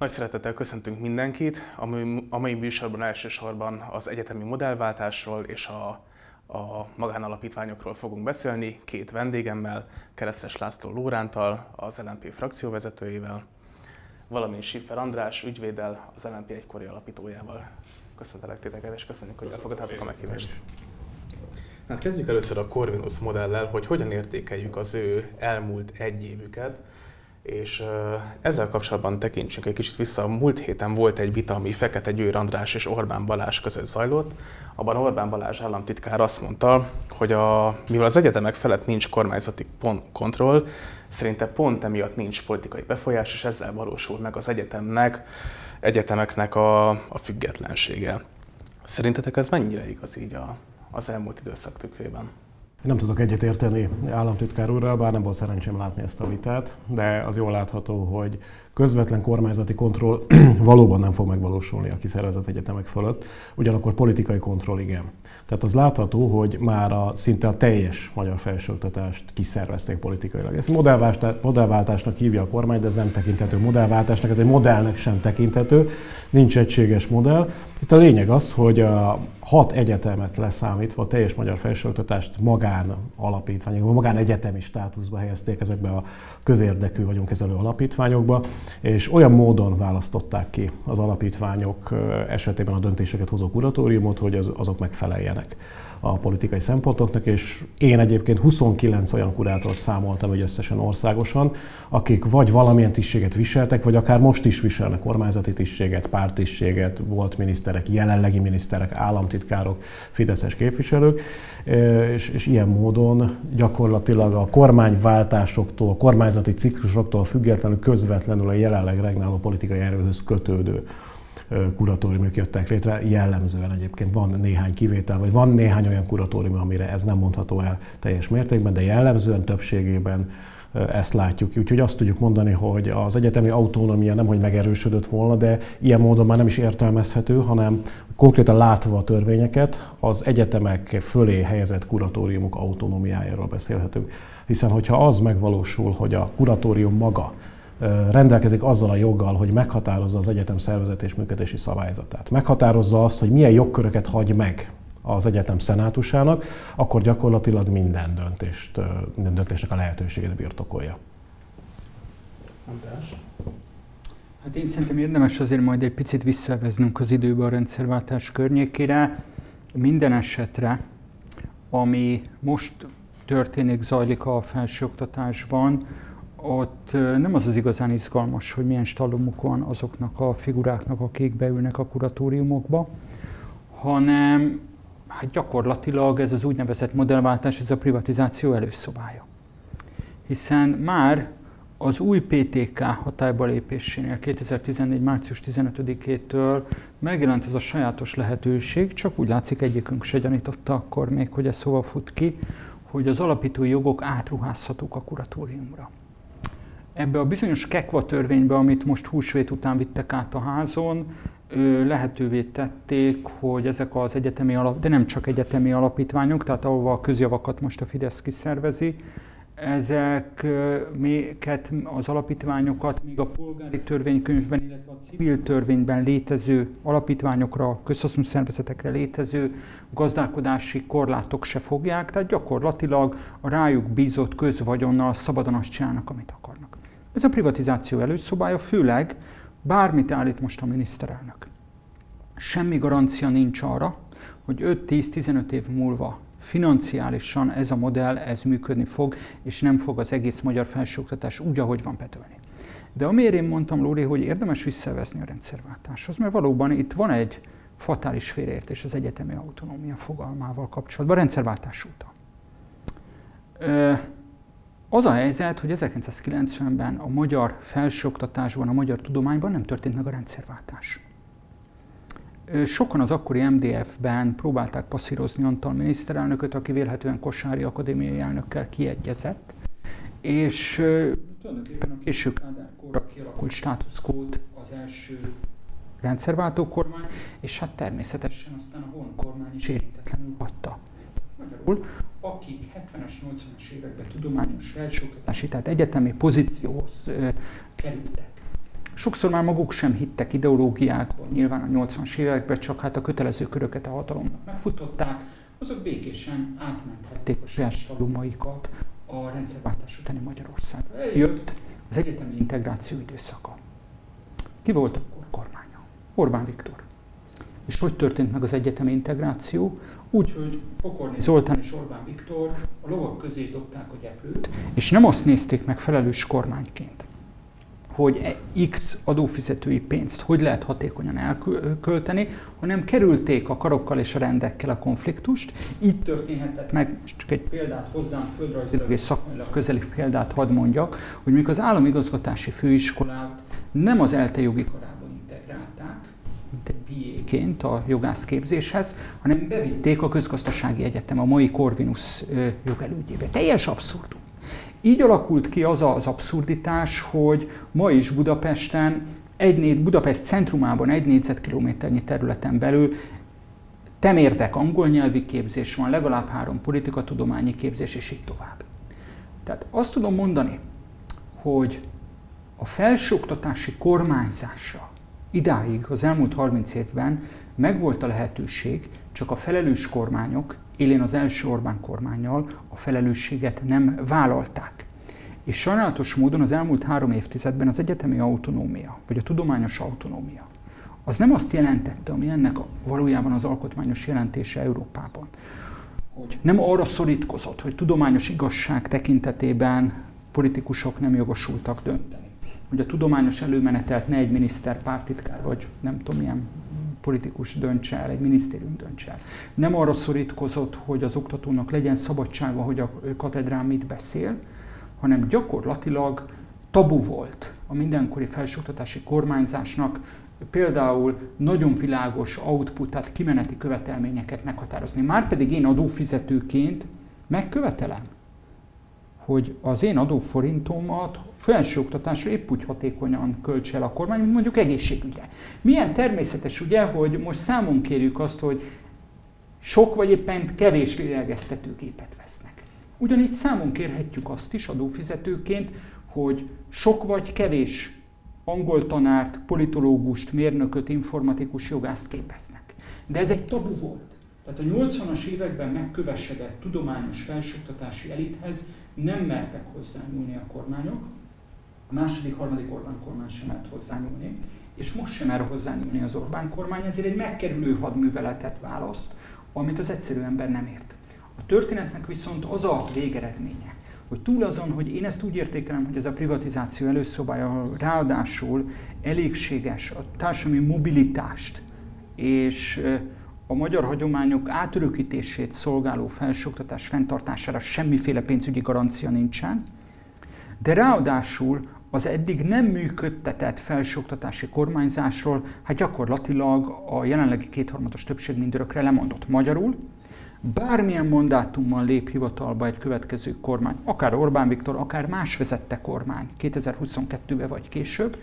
Nagy szeretettel köszöntünk mindenkit. A mai műsorban elsősorban az egyetemi modellváltásról és a magánalapítványokról fogunk beszélni, két vendégemmel, Keresztes László Lórántal, az LMP frakcióvezetőjével, valamint Schiffer András ügyvéddel, az LMP egykori alapítójával. Köszöntelek titeket, és köszönjük, hogy elfogadtátok a meghívást. Hát kezdjük először a Corvinus modellel, hogy hogyan értékeljük az ő elmúlt egy évüket, és ezzel kapcsolatban tekintsünk egy kicsit vissza. Múlt héten volt egy vita, ami Fekete Győr András és Orbán Balázs között zajlott. Abban Orbán Balázs államtitkár azt mondta, hogy mivel az egyetemek felett nincs kormányzati kontroll, szerinte pont emiatt nincs politikai befolyás, és ezzel valósul meg az egyetemeknek a függetlensége. Szerintetek ez mennyire igaz így az elmúlt időszak tükrében? Nem tudok egyetérteni államtitkár úrral, bár nem volt szerencsém látni ezt a vitát, de az jól látható, hogy közvetlen kormányzati kontroll valóban nem fog megvalósulni a kiszervezett egyetemek fölött, ugyanakkor politikai kontroll igen. Tehát az látható, hogy már szinte a teljes magyar felsőoktatást kiszervezték politikailag. Ezt modellváltásnak hívja a kormány, de ez nem tekinthető modellváltásnak, ez egy modellnek sem tekinthető, nincs egységes modell. Itt a lényeg az, hogy a 6 egyetemet leszámítva a teljes magyar felsőoktatást magánalapítványokban, magánegyetemi státuszba helyezték ezekbe a közérdekű vagyonkezelő alapítványokba, és olyan módon választották ki az alapítványok esetében a döntéseket hozó kuratóriumot, hogy azok megfeleljenek a politikai szempontoknak, és én egyébként 29 olyan kurátort számoltam, hogy összesen országosan, akik vagy valamilyen tisztséget viseltek, vagy akár most is viselnek kormányzati tisztséget, pártisztséget, volt miniszterek, jelenlegi miniszterek, államtitkárok, fideszes képviselők, és ilyen módon gyakorlatilag a kormányváltásoktól, kormányzati ciklusoktól függetlenül közvetlenül a jelenleg regnáló politikai erőhöz kötődő kuratóriumok jöttek létre, jellemzően egyébként van néhány kivétel, vagy van néhány olyan kuratórium, amire ez nem mondható el teljes mértékben, de jellemzően többségében ezt látjuk. Úgyhogy azt tudjuk mondani, hogy az egyetemi autonómia nemhogy megerősödött volna, de ilyen módon már nem is értelmezhető, hanem konkrétan látva a törvényeket, az egyetemek fölé helyezett kuratóriumok autonómiájáról beszélhetünk. Hiszen hogyha az megvalósul, hogy a kuratórium maga rendelkezik azzal a joggal, hogy meghatározza az egyetem szervezet és működési szabályzatát, meghatározza azt, hogy milyen jogköröket hagy meg az egyetem szenátusának, akkor gyakorlatilag minden döntésnek a lehetőségét birtokolja. András? Hát én szerintem érdemes azért majd egy picit visszaveznünk az időben a rendszerváltás környékére. Minden esetre, ami most történik, zajlik a felsőoktatásban, ott nem az az igazán izgalmas, hogy milyen stallomuk van azoknak a figuráknak, akik beülnek a kuratóriumokba, hanem hát gyakorlatilag ez az úgynevezett modellváltás, ez a privatizáció előszobája. Hiszen már az új PTK hatályba lépésénél 2014. március 15-től megjelent ez a sajátos lehetőség, csak úgy látszik egyikünk se gyanította akkor még, hogy ez hova fut ki, hogy az alapítói jogok átruházhatók a kuratóriumra. Ebbe a bizonyos kekva törvénybe, amit most húsvét után vittek át a házon, lehetővé tették, hogy ezek az egyetemi de nem csak egyetemi alapítványok, tehát ahova a közjavakat most a Fidesz kiszervezi, ezeket az alapítványokat még a polgári törvénykönyvben, illetve a civil törvényben létező alapítványokra, közhasznú szervezetekre létező gazdálkodási korlátok se fogják, tehát gyakorlatilag a rájuk bízott közvagyonnal szabadon azt csinálnak, amit akarnak. Ez a privatizáció előszobája, főleg bármit állít most a miniszterelnök. Semmi garancia nincs arra, hogy 5-10-15 év múlva financiálisan ez a modell, ez működni fog, és nem fog az egész magyar felsőoktatás úgy, ahogy van, betölni. De amiért én mondtam, Lóri, hogy érdemes visszavezni a rendszerváltáshoz, mert valóban itt van egy fatális félreértés az egyetemi autonómia fogalmával kapcsolatban, a rendszerváltás óta. Az a helyzet, hogy 1990-ben a magyar felsőoktatásban, a magyar tudományban nem történt meg a rendszerváltás. Sokan az akkori MDF-ben próbálták passzírozni Antall miniszterelnököt, aki vélhetően Kosáry akadémiai elnökkel kiegyezett, és tulajdonképpen a késő Kádár korra kialakult státuszkód az első rendszerváltó kormány, és hát természetesen aztán a Honkormány is érintetlenül hagyta. Magyarul, akik 70-es, 80-as években tudományos felsőoktatási, tehát egyetemi pozícióhoz kerültek, Sokszor már maguk sem hittek ideológiákban, nyilván a 80-as években, csak hát a kötelező köröket a hatalomnak megfutották, azok békésen átmenthették a saját salumaikat a rendszerváltás utáni Magyarországra. Eljött az egyetemi integráció időszaka. Ki volt akkor kormánya? Orbán Viktor. És hogy történt meg az egyetemi integráció? Úgy, hogy Pokorni Zoltán és Orbán Viktor a lovak közé dobták a gyeplőt, és nem azt nézték meg felelős kormányként, hogy X adófizetői pénzt hogy lehet hatékonyan elkölteni, hanem kerülték a karokkal és a rendekkel a konfliktust. Így történhetett meg, csak egy példát hozzám, földrajzilag és szakmailag közeli példát hadd mondjak, hogy mikor az államigazgatási főiskolát nem az ELTE jogi karába integrálták, mint egy BA-ként a jogászképzéshez, hanem bevitték a Közgazdasági Egyetem, a mai Corvinus jogelődjébe. Teljes abszurdum. Így alakult ki az az abszurditás, hogy ma is Budapesten, Budapest centrumában egy négyzetkilométernyi területen belül temérdek angol nyelvi képzés van, legalább 3 politikatudományi képzés, és így tovább. Tehát azt tudom mondani, hogy a felsőoktatási kormányzásra idáig, az elmúlt 30 évben megvolt a lehetőség, csak a felelős kormányok, élén az első Orbán kormánnyal a felelősséget nem vállalták. És sajnálatos módon az elmúlt 3 évtizedben az egyetemi autonómia, vagy a tudományos autonómia, az nem azt jelentette, ami ennek valójában az alkotmányos jelentése Európában, hogy nem arra szorítkozott, hogy tudományos igazság tekintetében politikusok nem jogosultak dönteni, hogy a tudományos előmenetelt ne egy miniszter, pártitkár, vagy nem tudom milyen politikus döntse el, egy minisztérium döntse el. Nem arra szorítkozott, hogy az oktatónak legyen szabadsága, hogy a katedrán mit beszél, hanem gyakorlatilag tabu volt a mindenkori felsőoktatási kormányzásnak például nagyon világos output, tehát kimeneti követelményeket meghatározni. Márpedig én adófizetőként megkövetelem, hogy az én adóforintomat felsőoktatásra épp úgy hatékonyan költse el a kormány, mint mondjuk egészségügyre. Milyen természetes ugye, hogy most számon kérjük azt, hogy sok vagy éppen kevés lélegeztetőgépet vesznek. Ugyanígy számon kérhetjük azt is adófizetőként, hogy sok vagy kevés angoltanárt, politológust, mérnököt, informatikus, jogászt képeznek. De ez egy tabu volt. Tehát a 80-as években megkövesedett tudományos felsőoktatási elithez nem mertek hozzányúlni a kormányok, a második, harmadik Orbán kormány sem mert hozzányúlni, és most sem mer hozzányúlni az Orbán kormány, ezért egy megkerülő hadműveletet választ, amit az egyszerű ember nem ért. A történetnek viszont az a végeredménye, hogy túl azon, hogy én ezt úgy értékelem, hogy ez a privatizáció előszobája ráadásul elégséges a társadalmi mobilitást és a magyar hagyományok átörökítését szolgáló felsőoktatás fenntartására semmiféle pénzügyi garancia nincsen, de ráadásul az eddig nem működtetett felsőoktatási kormányzásról hát gyakorlatilag a jelenlegi kétharmados többség mindörökre lemondott. Magyarul bármilyen mandátummal lép hivatalba egy következő kormány, akár Orbán Viktor, akár más vezette kormány 2022-ben vagy később,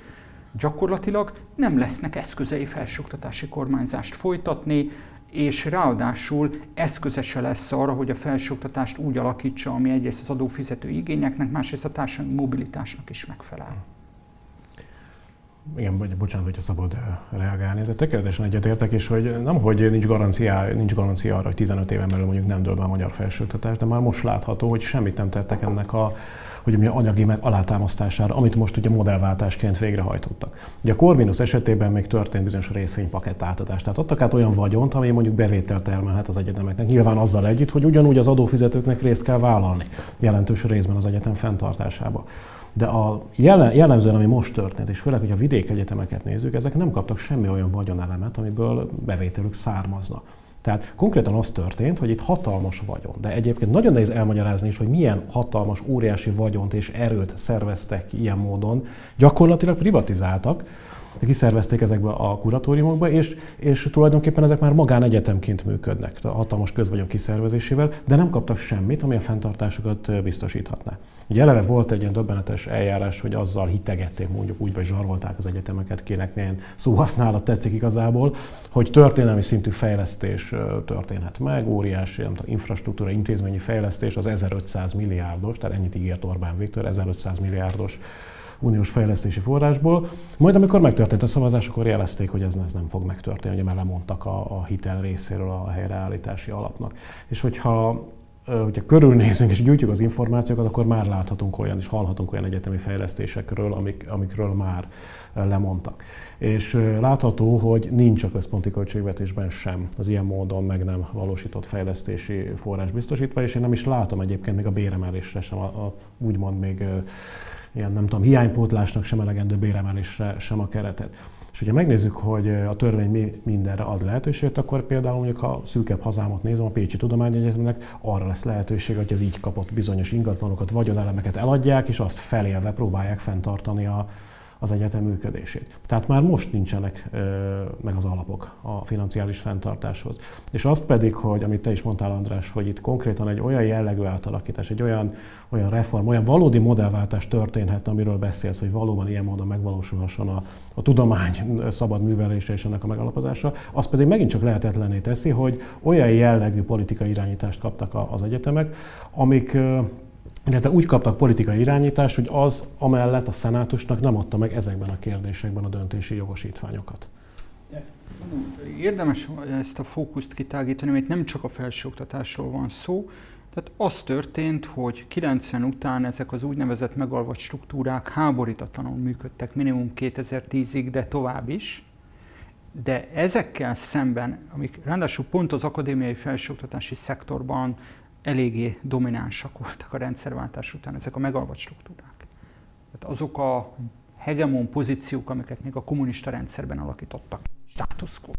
gyakorlatilag nem lesznek eszközei felsőoktatási kormányzást folytatni, és ráadásul eszköze se lesz arra, hogy a felsőoktatást úgy alakítsa, ami egyrészt az adófizető igényeknek, másrészt a társadalmi mobilitásnak is megfelel. Igen, bocsánat, hogyha szabad reagálni. Ez tökéletesen egyetértek, és hogy nemhogy nincs garancia arra, hogy 15 éven belül mondjuk nem dől be a magyar felsőoktatás, de már most látható, hogy semmit nem tettek ennek a anyagi alátámasztására, amit most ugye modellváltásként végrehajtottak. Ugye a Corvinus esetében még történt bizonyos részvénypakett átadás, tehát adtak át olyan vagyont, ami mondjuk bevételt termelhet az egyetemeknek, nyilván azzal együtt, hogy ugyanúgy az adófizetőknek részt kell vállalni jelentős részben az egyetem fenntartásába. De a jellemzően, ami most történt, és főleg, hogy a vidéki egyetemeket nézzük, ezek nem kaptak semmi olyan vagyonelemet, amiből bevételük származna. Tehát konkrétan az történt, hogy itt hatalmas vagyon, de egyébként nagyon nehéz elmagyarázni is, hogy milyen hatalmas, óriási vagyont és erőt szerveztek ilyen módon, gyakorlatilag privatizáltak, kiszervezték ezekbe a kuratóriumokba, és tulajdonképpen ezek már magánegyetemként működnek, a hatalmas közvagyon kiszervezésével, de nem kaptak semmit, ami a fenntartásokat biztosíthatná. Ugye eleve volt egy ilyen döbbenetes eljárás, hogy azzal hitegették mondjuk úgy, vagy zsarolták az egyetemeket, kinek milyen szóhasználat tetszik igazából, hogy történelmi szintű fejlesztés történhet meg, óriási nem tudom, infrastruktúra, intézményi fejlesztés, az 1500 milliárdos, tehát ennyit ígért Orbán Viktor, 1500 milliárdos uniós fejlesztési forrásból. Majd amikor megtörtént a szavazás, akkor jelezték, hogy ez nem fog megtörténni, ugye már lemondtak a hitel részéről a helyreállítási alapnak. És hogyha körülnézünk és gyűjtjük az információkat, akkor már láthatunk olyan és hallhatunk olyan egyetemi fejlesztésekről, amikről már lemondtak. És látható, hogy nincs a központi költségvetésben sem az ilyen módon meg nem valósított fejlesztési forrás biztosítva, és én nem is látom egyébként még a béremelésre sem, úgymond még ilyen nem tudom, hiánypótlásnak sem elegendő béremelésre sem a keretet. És hogyha megnézzük, hogy a törvény mindenre ad lehetőséget, akkor például mondjuk ha szűkebb hazámat nézem, a Pécsi Tudományegyetemnek arra lesz lehetőség, hogy az így kapott bizonyos ingatlanokat, vagyonelemeket eladják, és azt felélve próbálják fenntartani az egyetem működését. Tehát már most nincsenek meg az alapok a financiális fenntartáshoz. És azt pedig, hogy amit te is mondtál, András, hogy itt konkrétan egy olyan jellegű átalakítás, egy olyan reform, olyan valódi modellváltás történhet, amiről beszélsz, hogy valóban ilyen módon megvalósulhasson a tudomány szabad művelése és ennek a megalapozása, azt pedig megint csak lehetetlenné teszi, hogy olyan jellegű politikai irányítást kaptak az egyetemek, illetve úgy kaptak politikai irányítást, hogy az amellett a szenátusnak nem adta meg ezekben a kérdésekben a döntési jogosítványokat. Érdemes ezt a fókuszt kitágítani, mert nem csak a felsőoktatásról van szó. Tehát az történt, hogy 90 után ezek az úgynevezett megalvat struktúrák háborítatlanul működtek minimum 2010-ig, de tovább is. De ezekkel szemben, amik ráadásul pont az akadémiai felsőoktatási szektorban eléggé dominánsak voltak a rendszerváltás után ezek a megalvat struktúrák. Tehát azok a hegemon pozíciók, amiket még a kommunista rendszerben alakítottak. Status quo.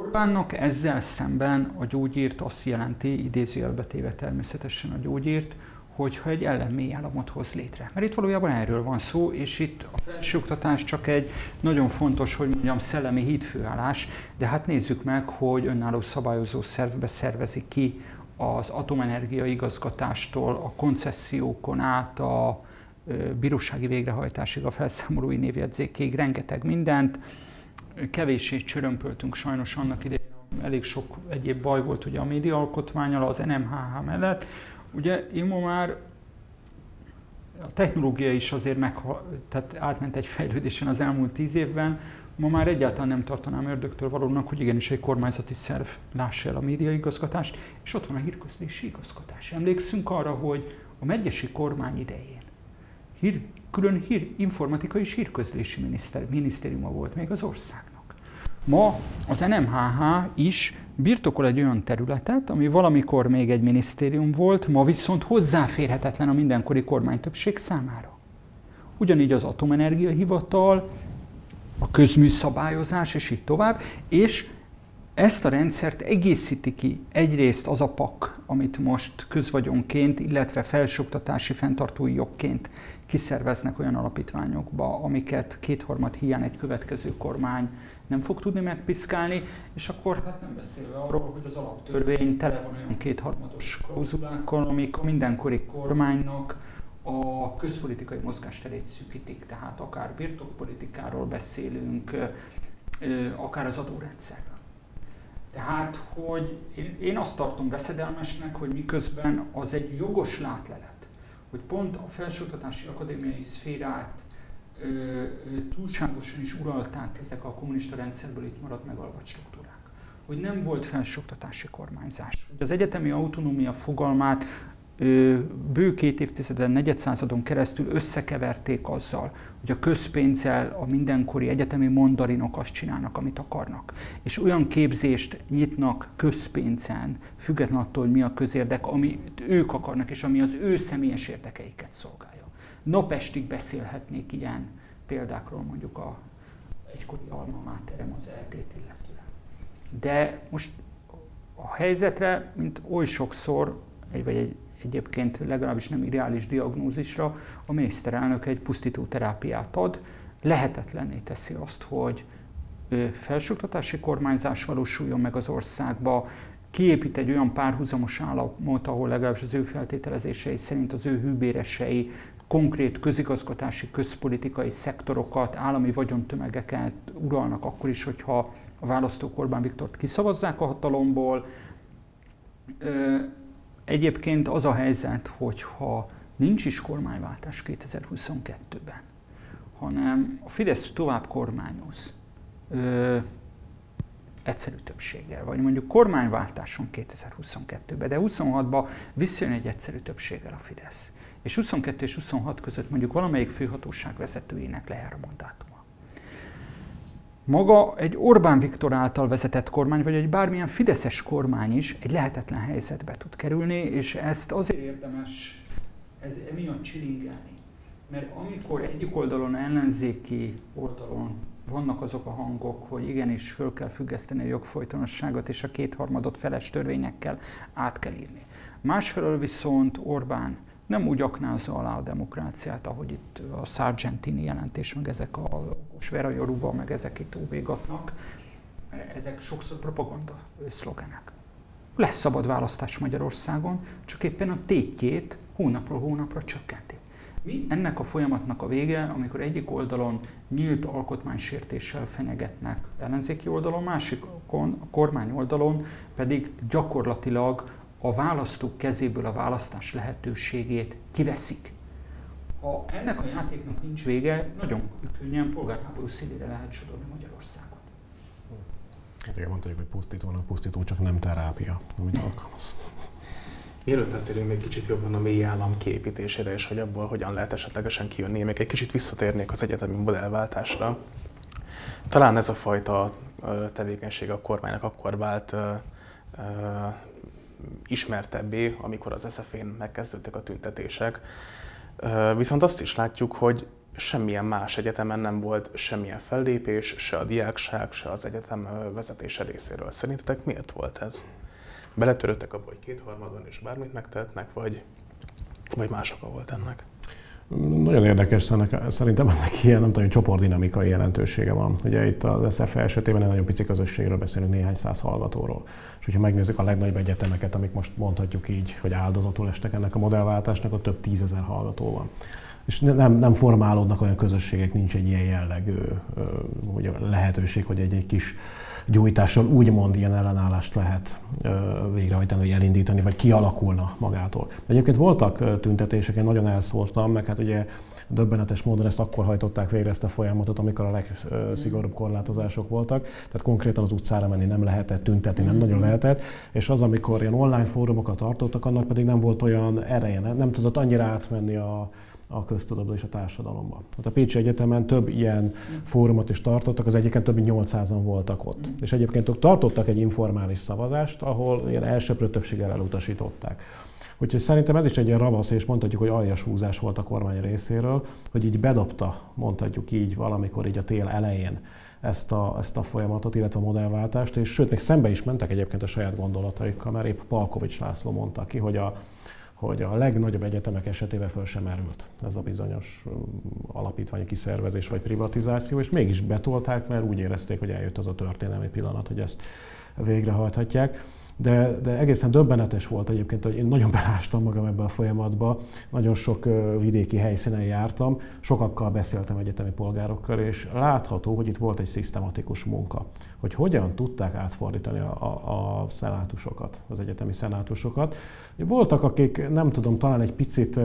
Orbánnak ezzel szemben a gyógyírt azt jelenti, idézőjelbe téve természetesen a gyógyírt, hogyha egy ellenmély államot hoz létre. Mert itt valójában erről van szó, és itt a felsőoktatás csak egy nagyon fontos, hogy mondjam, szellemi hídfőállás, de hát nézzük meg, hogy önálló szabályozó szervbe szervezi ki az atomenergia igazgatástól, a koncessziókon át, a bírósági végrehajtásig, a felszámolói névjegyzékig, rengeteg mindent. Kevéssé csörömpöltünk sajnos annak idején, elég sok egyéb baj volt ugye a média alkotmánnyal, az NMHH mellett. Ugye én ma már a technológia is azért tehát átment egy fejlődésen az elmúlt 10 évben, ma már egyáltalán nem tartanám ördögtől valónak, hogy igenis egy kormányzati szerv lássa el a médiaigazgatást, és ott van a hírközlési igazgatás. Emlékszünk arra, hogy a megyesi kormány idején informatika és hírközlési minisztériuma volt még az országnak. Ma az NMHH is birtokol egy olyan területet, ami valamikor még egy minisztérium volt, ma viszont hozzáférhetetlen a mindenkori kormánytöbbség számára. Ugyanígy az atomenergia hivatal, a közműszabályozás és így tovább, és ezt a rendszert egészíti ki egyrészt az APAK, amit most közvagyonként, illetve felsőoktatási fenntartói jogként kiszerveznek olyan alapítványokba, amiket 2/3 hiány egy következő kormány nem fog tudni megpiszkálni, és akkor hát nem beszélve arról, hogy az alaptörvény tele van olyan 2/3-os klauzulákkal, amik a mindenkori kormánynak a közpolitikai mozgásterét szűkítik, tehát akár birtokpolitikáról beszélünk, akár az adórendszerről. Tehát, hogy én azt tartom veszedelmesnek, hogy miközben az egy jogos látlelet, hogy pont a felsőoktatási akadémiai szférát túlságosan is uralták ezek a kommunista rendszerből itt maradt megalvat struktúrák. Hogy nem volt felsőoktatási kormányzás. Az egyetemi autonómia fogalmát bő 2 évtizeden, 4. századon keresztül összekeverték azzal, hogy a közpénzzel a mindenkori egyetemi mandarinok azt csinálnak, amit akarnak. És olyan képzést nyitnak közpénzen, független attól, hogy mi a közérdek, amit ők akarnak, és ami az ő személyes érdekeiket szolgálja. Napestig beszélhetnék ilyen példákról, mondjuk a egykori alma máterem, az ELTE-t illetően. De most a helyzetre, mint oly sokszor, egyébként legalábbis nem ideális diagnózisra, a miniszterelnök egy pusztító terápiát ad, lehetetlenné teszi azt, hogy felsőoktatási kormányzás valósuljon meg az országba, kiépít egy olyan párhuzamos államot, ahol legalábbis az ő feltételezései szerint az ő hűbéresei konkrét közigazgatási, közpolitikai szektorokat, állami vagyontömegeket uralnak akkor is, hogyha a választók Orbán Viktort kiszavazzák a hatalomból. Egyébként az a helyzet, hogyha nincs is kormányváltás 2022-ben, hanem a Fidesz tovább kormányoz egyszerű többséggel, vagy mondjuk kormányváltáson 2022-ben, de 26-ban visszajön egy egyszerű többséggel a Fidesz. És 22 és 26 között mondjuk valamelyik főhatóság vezetőjének lejár a mandátuma. Maga egy Orbán Viktor által vezetett kormány, vagy egy bármilyen fideszes kormány is egy lehetetlen helyzetbe tud kerülni, és ezt azért érdemes emiatt csilingálni. Mert amikor egyik oldalon, ellenzéki oldalon vannak azok a hangok, hogy igenis föl kell függeszteni a jogfolytonosságot, és a kétharmadot feles törvényekkel át kell írni. Másfelől viszont Orbán nem úgy aknázza alá a demokráciát, ahogy itt a Sargentini jelentés, meg ezek a Vera Jorúval, meg ezek itt óvégatnak. Ezek sokszor propaganda szlogenek. Lesz szabad választás Magyarországon, csak éppen a tétjét hónapról hónapra csökkenti. Mi ennek a folyamatnak a vége, amikor egyik oldalon nyílt alkotmánysértéssel fenyegetnek ellenzéki oldalon, másikon, a kormány oldalon pedig gyakorlatilag a választók kezéből a választás lehetőségét kiveszik. Ha ennek a játéknak nincs vége, nagyon könnyen polgárháború szélére lehet sodorni Magyarországot. Hát igen, mondták, hogy pusztítónak pusztító, csak nem terápia, amit alkalmaz. Mielőtt áttérünk még kicsit jobban a mély állam kiépítésére, és hogy abból hogyan lehet esetlegesen kijönni, még egy kicsit visszatérnék az egyetemi modellváltásra. Talán ez a fajta tevékenység a kormánynak akkor vált ismertebbé, amikor az SZFE-n megkezdődtek a tüntetések. Viszont azt is látjuk, hogy semmilyen más egyetemen nem volt semmilyen fellépés, se a diákság, se az egyetem vezetése részéről. Szerintetek miért volt ez? Beletöröttek abba, hogy kétharmadban és bármit megtehetnek, vagy más oka volt ennek? Nagyon érdekes, szerintem ennek ilyen, nem tudom, csoportdinamikai jelentősége van. Ugye itt az SZFE esetében egy nagyon pici közösségről beszélünk, néhány száz hallgatóról. És hogyha megnézzük a legnagyobb egyetemeket, amik most mondhatjuk így, hogy áldozatul estek ennek a modellváltásnak, ott több tízezer hallgató van. És nem formálódnak olyan közösségek, nincs egy ilyen jellegű lehetőség, hogy egy kis gyújtással úgymond ilyen ellenállást lehet végrehajtani, vagy elindítani, vagy kialakulna magától. De egyébként voltak tüntetések, én nagyon elszórtam, meg hát ugye döbbenetes módon ezt akkor hajtották végre ezt a folyamatot, amikor a legszigorúbb korlátozások voltak. Tehát konkrétan az utcára menni nem lehetett, tüntetni nem nagyon lehetett, és az, amikor ilyen online fórumokat tartottak, annak pedig nem volt olyan ereje, nem tudott annyira átmenni a köztudatba és a társadalomba. Hát a Pécsi Egyetemen több ilyen fórumot is tartottak, az egyiken több mint 800-an voltak ott. És egyébként ott tartottak egy informális szavazást, ahol ilyen elsöprő többséggel elutasították. Úgyhogy szerintem ez is egy ilyen ravasz, és mondhatjuk, hogy aljas húzás volt a kormány részéről, hogy így bedobta, mondhatjuk így valamikor így a tél elején ezt a folyamatot, illetve a modellváltást, és sőt, még szembe is mentek egyébként a saját gondolataikkal, mert épp Palkovics László mondta ki, hogy a legnagyobb egyetemek esetében föl sem merült ez a bizonyos alapítványi kiszervezés vagy privatizáció, és mégis betolták, mert úgy érezték, hogy eljött az a történelmi pillanat, hogy ezt végrehajthatják. De egészen döbbenetes volt egyébként, hogy én nagyon belástam magam ebbe a folyamatba, nagyon sok vidéki helyszínen jártam, sokakkal beszéltem egyetemi polgárokkal, és látható, hogy itt volt egy szisztematikus munka, hogy hogyan tudták átfordítani a szenátusokat, az egyetemi szenátusokat. Voltak, akik nem tudom, talán egy picit,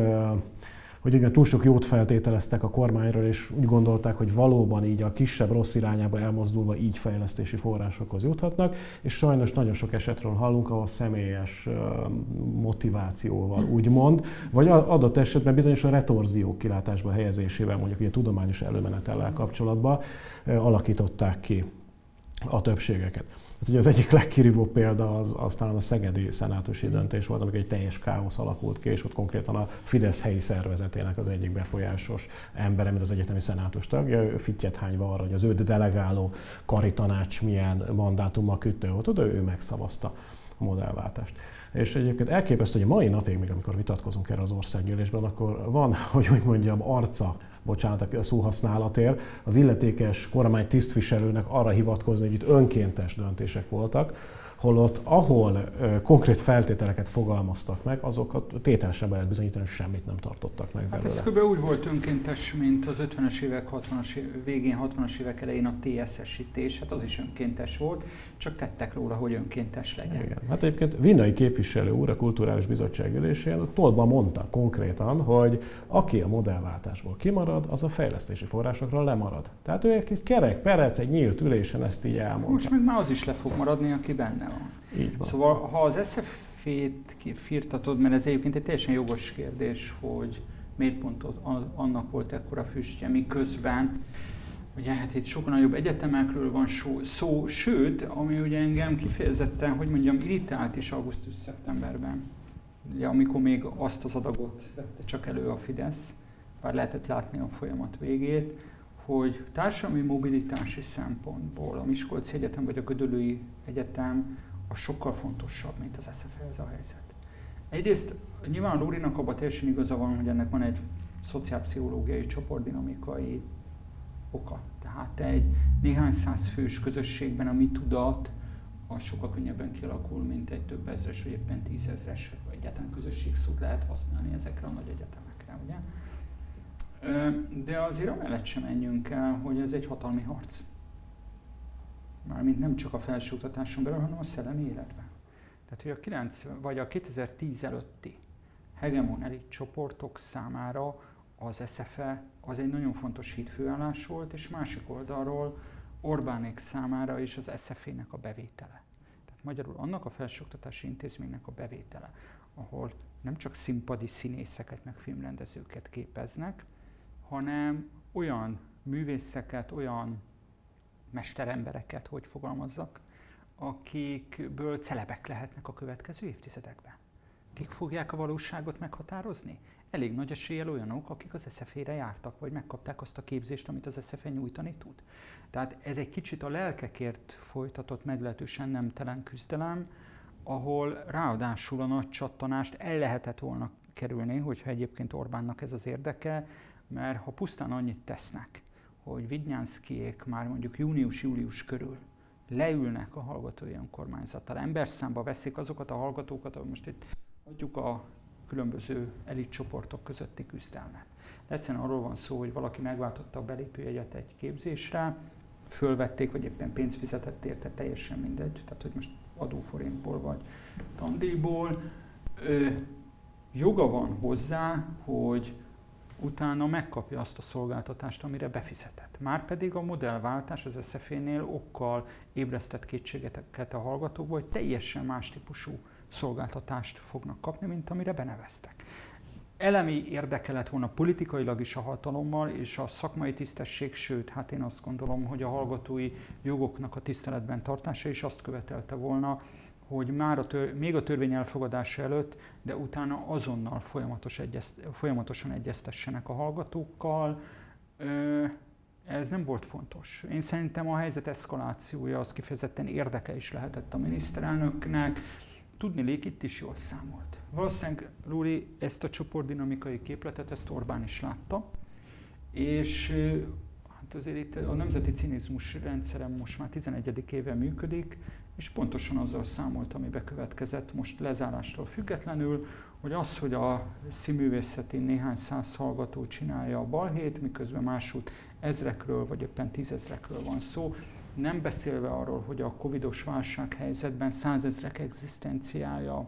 hogy ugye túl sok jót feltételeztek a kormányról, és úgy gondolták, hogy valóban így a kisebb rossz irányába elmozdulva így fejlesztési forrásokhoz juthatnak, és sajnos nagyon sok esetről hallunk, ahol személyes motivációval úgymond, vagy adott esetben bizonyos a retorziók kilátásba helyezésével, mondjuk ugye tudományos előmenetellel kapcsolatban alakították ki a többségeket. Hát ugye az egyik legkirívóbb példa az talán a szegedi szenátusi döntés volt, amikor egy teljes káosz alakult ki, és ott konkrétan a Fidesz helyi szervezetének az egyik befolyásos embere, mint az egyetemi szenátus tagja, ő fittyet hányva arra, hogy az őt delegáló karitanács milyen mandátummal küldte, ő megszavazta a modellváltást. És egyébként elképesztő, hogy a mai napig, még amikor vitatkozunk erre az országgyűlésben, akkor van, hogy úgy mondjam, arca, bocsánat a szóhasználatért, az illetékes kormány tisztviselőnek arra hivatkozni, hogy itt önkéntes döntések voltak, holott ahol konkrét feltételeket fogalmaztak meg, azokat tételen sem lehet bizonyítani, hogy semmit nem tartottak meg belőle. Hát ez kb. Úgy volt önkéntes, mint az 50-es évek, 60-as végén, 60-as évek elején a TSZ-esítés, hát az is önkéntes volt, csak tettek róla, hogy önkéntes legyen. Igen. Hát egyébként Vinnai képviselő úr a Kulturális Bizottság ülésén tolba mondta konkrétan, hogy aki a modellváltásból kimarad, az a fejlesztési forrásokra lemarad. Tehát ő egy kis kerek perec, egy nyílt ülésen ezt így elmondta. Most még már az is le fog maradni, aki benne van. Így van. Szóval, ha az SZFE-t kifirtatod, mert ez egyébként egy teljesen jogos kérdés, hogy miért pont annak volt ekkora füstje, miközben ugye hát itt sokkal nagyobb egyetemekről van szó, sőt, ami ugye engem kifejezetten, hogy mondjam, irritált is augusztus-szeptemberben. Ugye, amikor még azt az adagot vette csak elő a Fidesz, bár lehetett látni a folyamat végét, hogy társadalmi mobilitási szempontból a Miskolci Egyetem vagy a Gödöllői Egyetem a sokkal fontosabb, mint az SZFE, ez a helyzet. Egyrészt nyilván Lórinak abban teljesen igaza van, hogy ennek van egy szociálpszichológiai, csoportdinamikai oka. Tehát egy néhány száz fős közösségben a mi tudat az sokkal könnyebben kialakul, mint egy több ezres vagy éppen tízezres, vagy egyáltalán közösség szót lehet használni ezekre a nagy egyetemekre, ugye? De azért amellett sem menjünk el, hogy ez egy hatalmi harc. Mármint nem csak a felsőoktatáson belül, hanem a szellemi életben. Tehát, hogy a 2010 előtti hegemon elit csoportok számára az SZFE az egy nagyon fontos hídfőállás volt, és másik oldalról Orbánék számára is az SZFE-nek a bevétele. Tehát magyarul annak a felsőoktatási intézménynek a bevétele, ahol nem csak színpadi színészeket, meg filmrendezőket képeznek, hanem olyan művészeket, olyan mesterembereket, hogy fogalmazzak, akikből celebek lehetnek a következő évtizedekben. Kik fogják a valóságot meghatározni? Elég nagy eséllyel olyanok, akik az SZFE-re jártak, vagy megkapták azt a képzést, amit az SZFE nyújtani tud. Tehát ez egy kicsit a lelkekért folytatott meglehetősen nemtelen küzdelem, ahol ráadásul a nagy csattanást el lehetett volna kerülni, hogyha egyébként Orbánnak ez az érdeke, mert ha pusztán annyit tesznek, hogy Vidnyánszkyék már mondjuk június-július körül leülnek a hallgatói önkormányzattal, emberszámba veszik azokat a hallgatókat, ahogy most itt adjuk a különböző elitcsoportok közötti küzdelmet. Egyszerűen arról van szó, hogy valaki megváltotta a belépőjegyet egy képzésre, fölvették, vagy éppen pénzt fizetett érte, teljesen mindegy, tehát hogy most adóforintból vagy tandíjból. Joga van hozzá, hogy utána megkapja azt a szolgáltatást, amire befizetett. Márpedig a modellváltás az SZFE-nél okkal ébresztett kétségeket a hallgatókból, hogy teljesen más típusú szolgáltatást fognak kapni, mint amire beneveztek. Elemi érdeke lett volna politikailag is a hatalommal, és a szakmai tisztesség, sőt, hát én azt gondolom, hogy a hallgatói jogoknak a tiszteletben tartása is azt követelte volna, hogy már még a törvény elfogadása előtt, de utána azonnal folyamatosan egyeztessenek a hallgatókkal. Ez nem volt fontos. Én szerintem a helyzet eszkalációja az kifejezetten érdeke is lehetett a miniszterelnöknek. Tudniillik, itt is jól számolt. Valószínűleg Lóri ezt a csoportdinamikai képletet, ezt Orbán is látta, és hát azért itt a nemzeti cinizmus rendszerem most már 11. éve működik, és pontosan azzal számolt, ami bekövetkezett most lezárástól függetlenül, hogy az, hogy a színművészeti néhány száz hallgató csinálja a balhét, miközben másút ezrekről vagy éppen tízezrekről van szó, nem beszélve arról, hogy a covidos válsághelyzetben százezrek egzisztenciája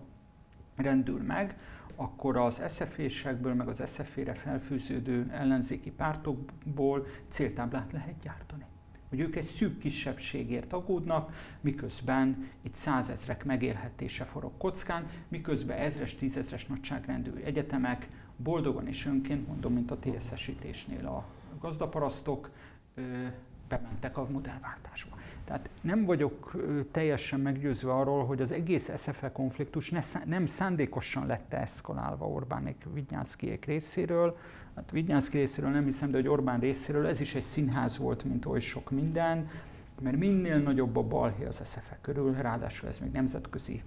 rendül meg, akkor az SZFE-sekből, meg az SZFE-re felfűződő ellenzéki pártokból céltáblát lehet gyártani. Hogy ők egy szűk kisebbségért aggódnak, miközben itt százezrek megélhetése forog kockán, miközben ezres, tízezres nagyságrendű egyetemek boldogan és önként, mondom, mint a TSZ-esítésnél a gazdaparasztok, bementek a modellváltásba. Tehát nem vagyok teljesen meggyőzve arról, hogy az egész SZFE konfliktus nem szándékosan lett eszkalálva Orbánék, Vidnyánszkyék részéről. Hát Vidnyánszky részéről nem hiszem, de hogy Orbán részéről ez is egy színház volt, mint oly sok minden, mert minél nagyobb a balhé az SZFE körül, ráadásul ez még nemzetközi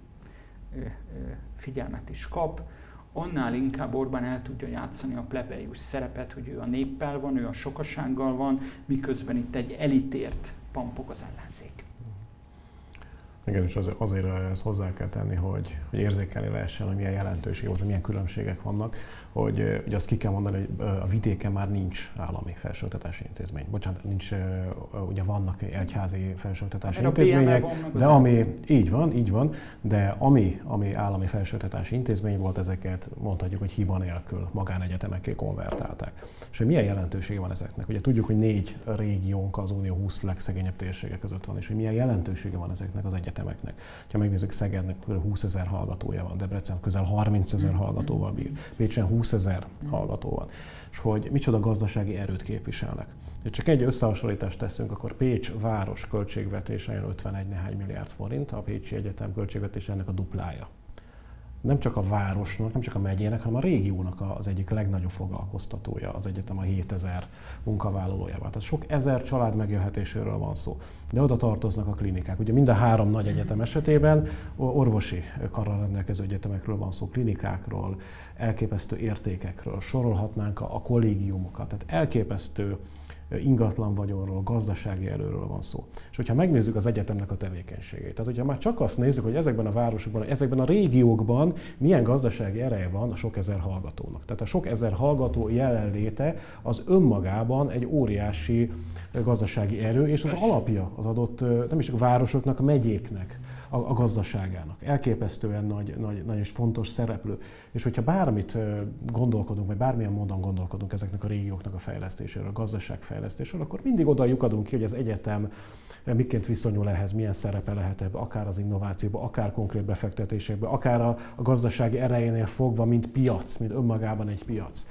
figyelmet is kap, annál inkább Orbán el tudja játszani a plebejus szerepet, hogy ő a néppel van, ő a sokasággal van, miközben itt egy elitért pampog az ellenzék. Igen, és azért ezt hozzá kell tenni, hogy érzékelni lehessen, hogy milyen jelentőség volt, milyen különbségek vannak, hogy azt ki kell mondani, hogy a vidéken már nincs állami felsőoktatási intézmény. Bocsánat, nincs, ugye vannak egyházi felsőoktatási intézmények, de ami, így van, de ami állami felsőoktatási intézmény volt, ezeket mondhatjuk, hogy hiba nélkül magánegyetemekké konvertálták. És hogy milyen jelentősége van ezeknek? Ugye tudjuk, hogy 4 régiónk az Unió 20 legszegényebb térsége között van, és hogy milyen jelentősége van ezeknek az egyetemeknek. Ha megnézzük, Szegednek 20 000 hallgatója van, Debrecen közel 30 000 hallgatóval bír, Pécsen 20 000 hallgató van. És hogy micsoda gazdasági erőt képviselnek. És csak egy összehasonlítást teszünk, akkor Pécs város költségvetése 51-néhány milliárd forint, a Pécsi Egyetem költségvetése ennek a duplája. Nem csak a városnak, nem csak a megyének, hanem a régiónak az egyik legnagyobb foglalkoztatója az egyetem, a 7000 munkavállalójával. Tehát sok ezer család megélhetéséről van szó. De oda tartoznak a klinikák. Ugye mind a 3 nagy egyetem esetében orvosi karral rendelkező egyetemekről van szó, klinikákról, elképesztő értékekről, sorolhatnánk a kollégiumokat. Tehát elképesztő ingatlan vagyonról, gazdasági előről van szó. És hogyha megnézzük az egyetemnek a tevékenységét, tehát hogyha már csak azt nézzük, hogy ezekben a városokban, ezekben a régiókban milyen gazdasági ereje van a sok ezer hallgatónak. Tehát a sok ezer hallgató jelenléte az önmagában egy óriási gazdasági erő, és az alapja az adott, nem is csak városoknak, a megyéknek, a gazdaságának. Elképesztően nagy és fontos szereplő. És hogyha bármit gondolkodunk, vagy bármilyen módon gondolkodunk ezeknek a régióknak a fejlesztéséről, a gazdaságfejlesztéséről, akkor mindig oda lyukadunk ki, hogy az egyetem miként viszonyul ehhez, milyen szerepe lehet ebbe, akár az innovációba, akár konkrét befektetésekbe, akár a gazdasági erejénél fogva, mint piac, mint önmagában egy piac.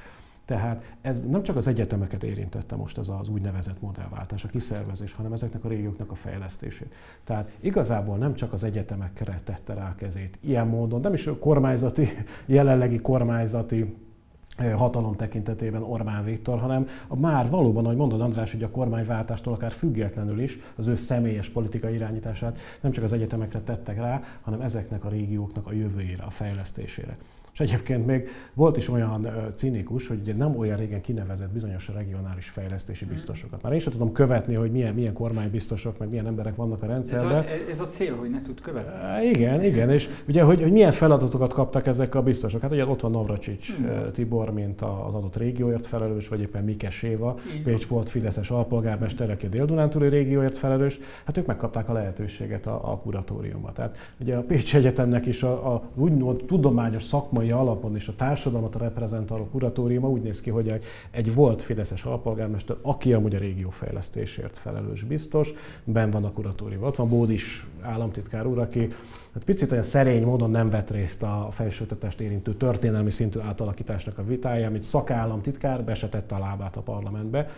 Tehát ez nem csak az egyetemeket érintette most ez az úgynevezett modellváltás, a kiszervezés, hanem ezeknek a régióknak a fejlesztését. Tehát igazából nem csak az egyetemekre tette rá a kezét ilyen módon, nem is jelenlegi kormányzati hatalom tekintetében Orbán Viktor, hanem már valóban, ahogy mondod András, hogy a kormányváltástól akár függetlenül is az ő személyes politikai irányítását nem csak az egyetemekre tettek rá, hanem ezeknek a régióknak a jövőjére, a fejlesztésére. És egyébként még volt is olyan cinikus, hogy ugye nem olyan régen kinevezett bizonyos regionális fejlesztési biztosokat. Már én sem tudom követni, hogy milyen kormánybiztosok, meg milyen emberek vannak a rendszerben. Ez a cél, hogy ne tud követni. Igen, és ugye, hogy milyen feladatokat kaptak ezek a biztosok. Hát ugye ott van Navracsics Tibor, mint az adott régióért felelős, vagy éppen Mikes Éva, Pécs volt fideszes alpolgármester, aki a Dél-Dunántúli régióért felelős. Hát ők megkapták a lehetőséget a kuratóriumban. Tehát ugye a Pécsi Egyetemnek is a úgymond tudományos szakmai alapon és a társadalmat a reprezentáló kuratóriuma úgy néz ki, hogy egy volt fideszes alpolgármester, aki amúgy a régiófejlesztésért felelős biztos, benn van a kuratóriumban. Ott van Bódis államtitkár úr, aki hát picit olyan szerény módon nem vett részt a felsőoktatást érintő történelmi szintű átalakításnak a vitáján, mint szakállamtitkár, be se tette a lábát a parlamentbe.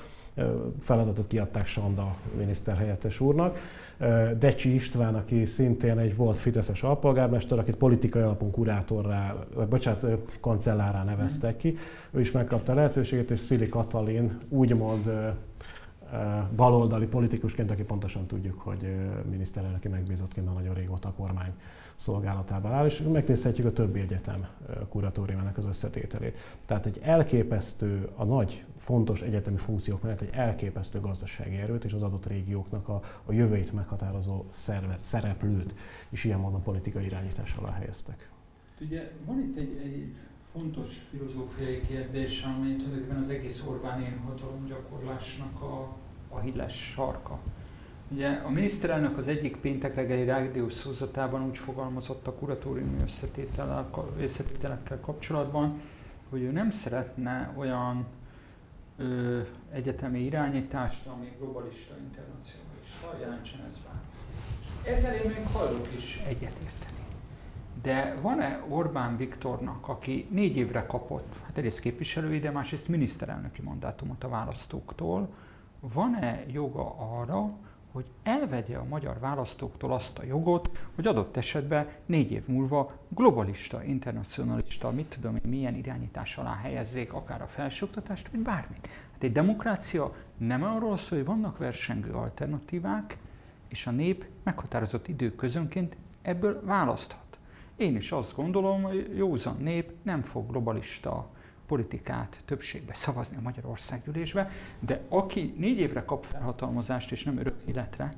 Feladatot kiadták Sanda miniszterhelyettes úrnak. Decsi István, aki szintén egy volt fideszes alpolgármester, akit politikai alapon kancellárrá neveztek ki. Ő is megkapta a lehetőséget, és Szili Katalin úgymond baloldali politikusként, aki pontosan tudjuk, hogy miniszterelnöki megbízottként már nagyon régóta a kormány szolgálatában áll, és megnézhetjük a többi egyetem kuratóriumának az összetételét. Tehát egy elképesztő, a nagy, fontos egyetemi funkciók mellett egy elképesztő gazdasági erőt és az adott régióknak a jövőjét meghatározó szereplőt is ilyen módon politikai irányítás alá helyeztek. Ugye van itt egy fontos filozófiai kérdés, ami tulajdonképpen az egész Orbán én hatalomgyakorlásnak a híles sarka. Ugye a miniszterelnök az egyik péntek reggeli rádiós szózatában úgy fogalmazott a kuratóriumi összetételekkel kapcsolatban, hogy ő nem szeretne olyan egyetemi irányítást, ami globalista, internacionalista, jelentsen ez már. Ezzel én még hajlok is egyetérteni. De van-e Orbán Viktornak, aki 4 évre kapott, hát egyrészt képviselői, de másrészt miniszterelnöki mandátumot a választóktól, van-e joga arra, hogy elvegye a magyar választóktól azt a jogot, hogy adott esetben 4 év múlva globalista, internacionalista, mit tudom én, milyen irányítás alá helyezzék akár a felsőoktatást, vagy bármit. Hát egy demokrácia nem arról szól, hogy vannak versengő alternatívák, és a nép meghatározott időközönként ebből választhat. Én is azt gondolom, hogy józan nép nem fog globalista politikát többségbe szavazni a Magyarországgyűlésbe, de aki 4 évre kap felhatalmazást és nem örök életre,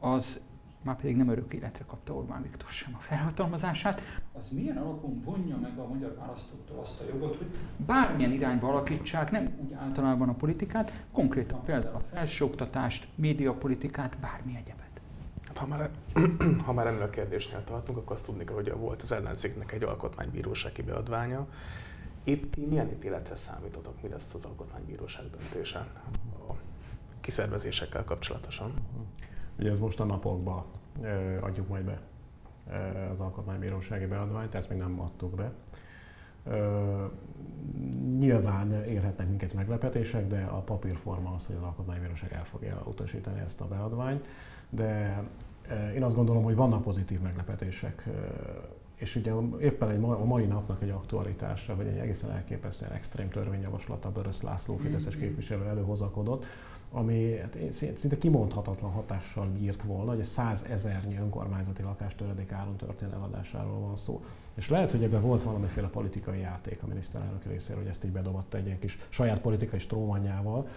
az már pedig nem örök életre kapta Orbán Viktor sem a felhatalmazását, az milyen alapon vonja meg a magyar választóktól azt a jogot, hogy bármilyen irányba alakítsák, nem úgy általában a politikát, konkrétan például a felsőoktatást, médiapolitikát, bármi egyebet. Hát, ha már ennél a kérdésnél tartunk, akkor azt tudni kell, hogy volt az ellenzéknek egy alkotmánybírósági beadványa. Itt milyen ítéletre számítotok, mi lesz az alkotmánybíróság döntésen a kiszervezésekkel kapcsolatosan? Ugye ez most a napokban adjuk majd be az alkotmánybírósági beadványt, ezt még nem adtuk be. Nyilván érhetnek minket meglepetések, de a papírforma az, hogy az alkotmánybíróság el fogja utasítani ezt a beadványt. De én azt gondolom, hogy vannak pozitív meglepetések. És ugye éppen a mai napnak egy aktualitása, vagy egy egészen elképesztően extrém törvényjavaslata Böröcz László fideszes képviselő előhozakodott, ami szinte kimondhatatlan hatással bírt volna, hogy 100 000 önkormányzati lakástöredék áron történő eladásáról van szó. És lehet, hogy ebben volt valamiféle politikai játék a miniszterelnök részéről, hogy ezt így bedobatta egy ilyen kis saját politikai strómanjával.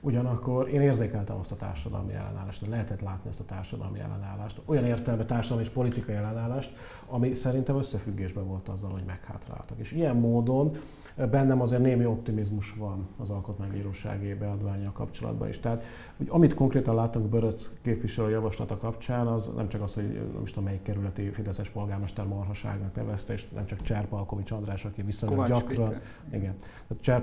Ugyanakkor én érzékeltem azt a társadalmi ellenállást, lehetett látni ezt a társadalmi ellenállást, olyan értelemben társadalmi és politikai ellenállást, ami szerintem összefüggésben volt azzal, hogy meghátráltak. És ilyen módon bennem azért némi optimizmus van az alkotmánybírósági beadvánnyal kapcsolatban is. Tehát, hogy amit konkrétan láttunk Böröcz képviselő javaslata kapcsán, az nem csak az, hogy nem is tudom, melyik kerületi fideszes polgármester marhaságnak nevezte, és nem csak Palkovics András, aki viszonylag gyakran, igen,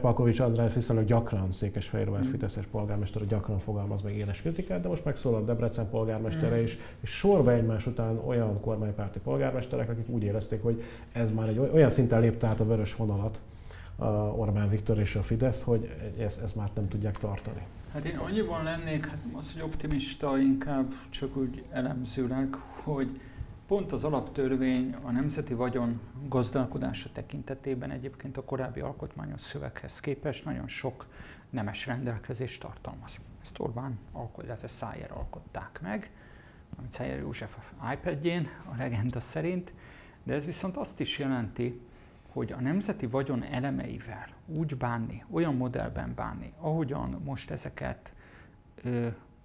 Palkovics András viszonylag gyakran Székesfehérvár fideszes polgármester, gyakran fogalmaz meg éles kritikát, de most megszólalt Debrecen polgármestere is, és sorba egymás után olyan kormánypárti polgármesterek, akik úgy érezték, hogy ez már egy olyan szinten lépte át a vörös vonalat Orbán Viktor és a Fidesz, hogy ezt már nem tudják tartani. Hát én annyiban lennék, hát az, hogy optimista, inkább csak úgy elemzőleg, hogy pont az alaptörvény a nemzeti vagyon gazdálkodása tekintetében egyébként a korábbi alkotmányos szöveghez képest nagyon sok nemes rendelkezést tartalmaz. Ezt Orbán illetve Szájer alkották meg, amit Szájer József iPadjén, a legenda szerint, de ez viszont azt is jelenti, hogy a nemzeti vagyon elemeivel úgy bánni, olyan modellben bánni, ahogyan most ezeket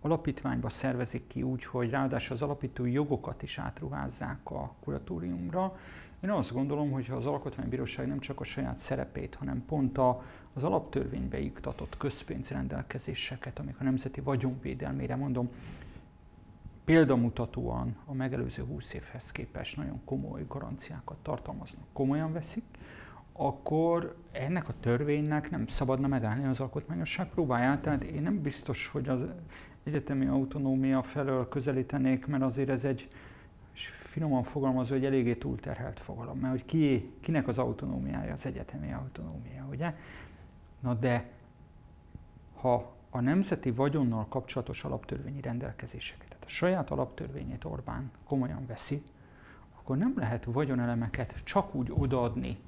alapítványba szervezik ki úgy, hogy ráadásul az alapítói jogokat is átruházzák a kuratóriumra. Én azt gondolom, hogy az Alkotmánybíróság nem csak a saját szerepét, hanem pont az alaptörvénybe iktatott közpénzrendelkezéseket, amik a nemzeti vagyonvédelmére, mondom, példamutatóan a megelőző 20 évhez képest nagyon komoly garanciákat tartalmaznak, komolyan veszik, akkor ennek a törvénynek nem szabadna megállni az alkotmányosság próbáját. Tehát én nem biztos, hogy az egyetemi autonómia felől közelítenék, mert azért ez egy, és finoman fogalmazva, hogy eléggé túlterhelt fogalom, mert hogy kinek az autonómiája az egyetemi autonómia, ugye? Na de ha a nemzeti vagyonnal kapcsolatos alaptörvényi rendelkezéseket, tehát a saját alaptörvényét Orbán komolyan veszi, akkor nem lehet vagyonelemeket csak úgy odaadni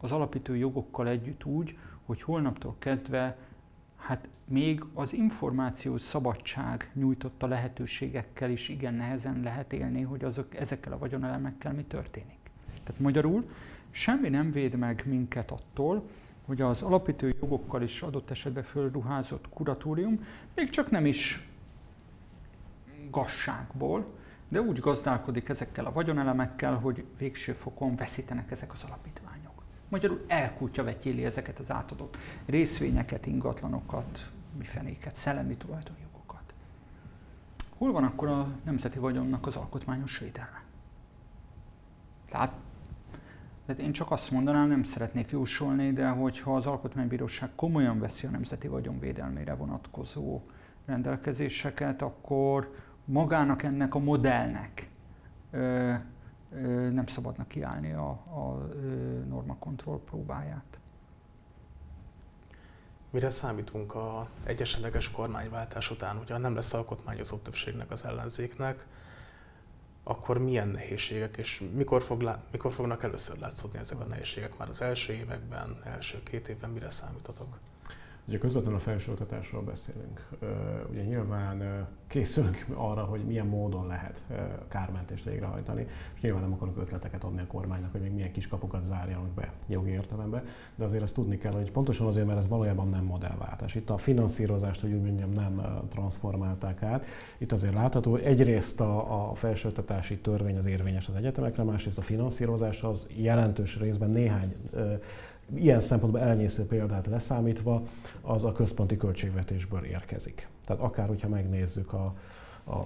az alapító jogokkal együtt úgy, hogy holnaptól kezdve hát még az információs szabadság nyújtotta lehetőségekkel is igen nehezen lehet élni, hogy ezekkel a vagyonelemekkel mi történik. Tehát magyarul semmi nem véd meg minket attól, hogy az alapító jogokkal is adott esetben fölruházott kuratórium még csak nem is gazságból, de úgy gazdálkodik ezekkel a vagyonelemekkel, hogy végső fokon veszítenek ezek az alapítványok. Magyarul elkutyavetyéli ezeket az átadott részvényeket, ingatlanokat, mifenéket, szellemi tulajdonjogokat. Hol van akkor a nemzeti vagyonnak az alkotmányos védelme? Tehát én csak azt mondanám, nem szeretnék jósolni, de hogyha az Alkotmánybíróság komolyan veszi a nemzeti vagyon védelmére vonatkozó rendelkezéseket, akkor magának ennek a modellnek nem szabadna kiállni a normakontroll próbáját. Mire számítunk az esetleges kormányváltás után? Hogyha nem lesz alkotmányozó többségnek az ellenzéknek, akkor milyen nehézségek, és mikor fognak először látszódni ezek a nehézségek? Már az első években, első 2 évben mire számítotok? Ugye közvetlenül a felsőoktatásról beszélünk. Ugye nyilván készülünk arra, hogy milyen módon lehet kármentést végrehajtani, és nyilván nem akarunk ötleteket adni a kormánynak, hogy még milyen kis kapukat zárjanak be jogi értelemben, de azért ezt tudni kell, hogy pontosan azért, mert ez valójában nem modellváltás. Itt a finanszírozást, hogy úgy mondjam, nem transformálták át. Itt azért látható, hogy egyrészt a felsőoktatási törvény az érvényes az egyetemekre, másrészt a finanszírozás az jelentős részben néhány ilyen szempontból elnyésző példát leszámítva, az a központi költségvetésből érkezik. Tehát akár, hogyha megnézzük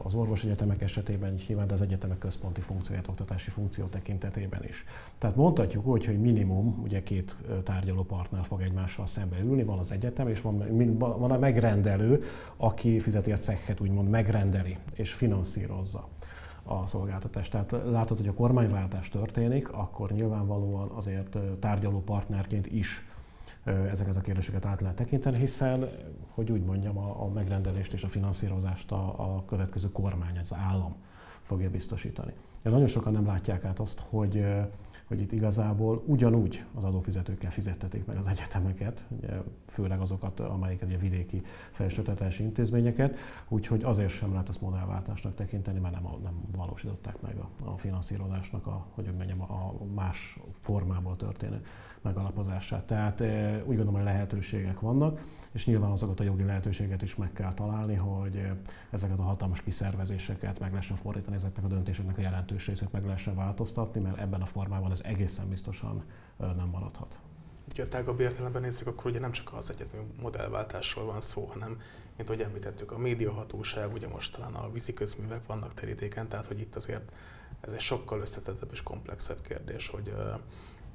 az orvosegyetemek esetében, nyilván de az egyetemek központi funkcióját, oktatási funkció tekintetében is. Tehát mondhatjuk úgy, hogy minimum ugye két tárgyalópartner fog egymással szembe ülni, van az egyetem és van a megrendelő, aki fizeti a cekket, úgymond megrendeli és finanszírozza a szolgáltatást. Tehát látod, hogy a kormányváltás történik, akkor nyilvánvalóan azért tárgyaló partnerként is ezeket a kérdéseket át lehet tekinteni, hiszen, hogy úgy mondjam, a megrendelést és a finanszírozást a következő kormány, az állam fogja biztosítani. Nagyon sokan nem látják át azt, hogy itt igazából ugyanúgy az adófizetőkkel fizettetik meg az egyetemeket, főleg azokat, amelyeket ugye vidéki felsőoktatási intézményeket, úgyhogy azért sem lehet ezt modellváltásnak tekinteni, mert nem valósították meg a finanszírozásnak a más formából történő megalapozását. Tehát úgy gondolom, hogy lehetőségek vannak, és nyilván azokat a jogi lehetőséget is meg kell találni, hogy ezeket a hatalmas kiszervezéseket meg lehessen fordítani, ezeknek a döntéseknek a jelentős részét meg lehessen változtatni, mert ebben a formában ez egészen biztosan nem maradhat. Ugye a tágabb értelemben nézzük, akkor ugye nem csak az egyetemi modellváltásról van szó, hanem, mint ahogy említettük, a médiahatóság, ugye most talán a víziközművek vannak terítéken, tehát hogy itt azért ez egy sokkal összetettebb és komplexebb kérdés, hogy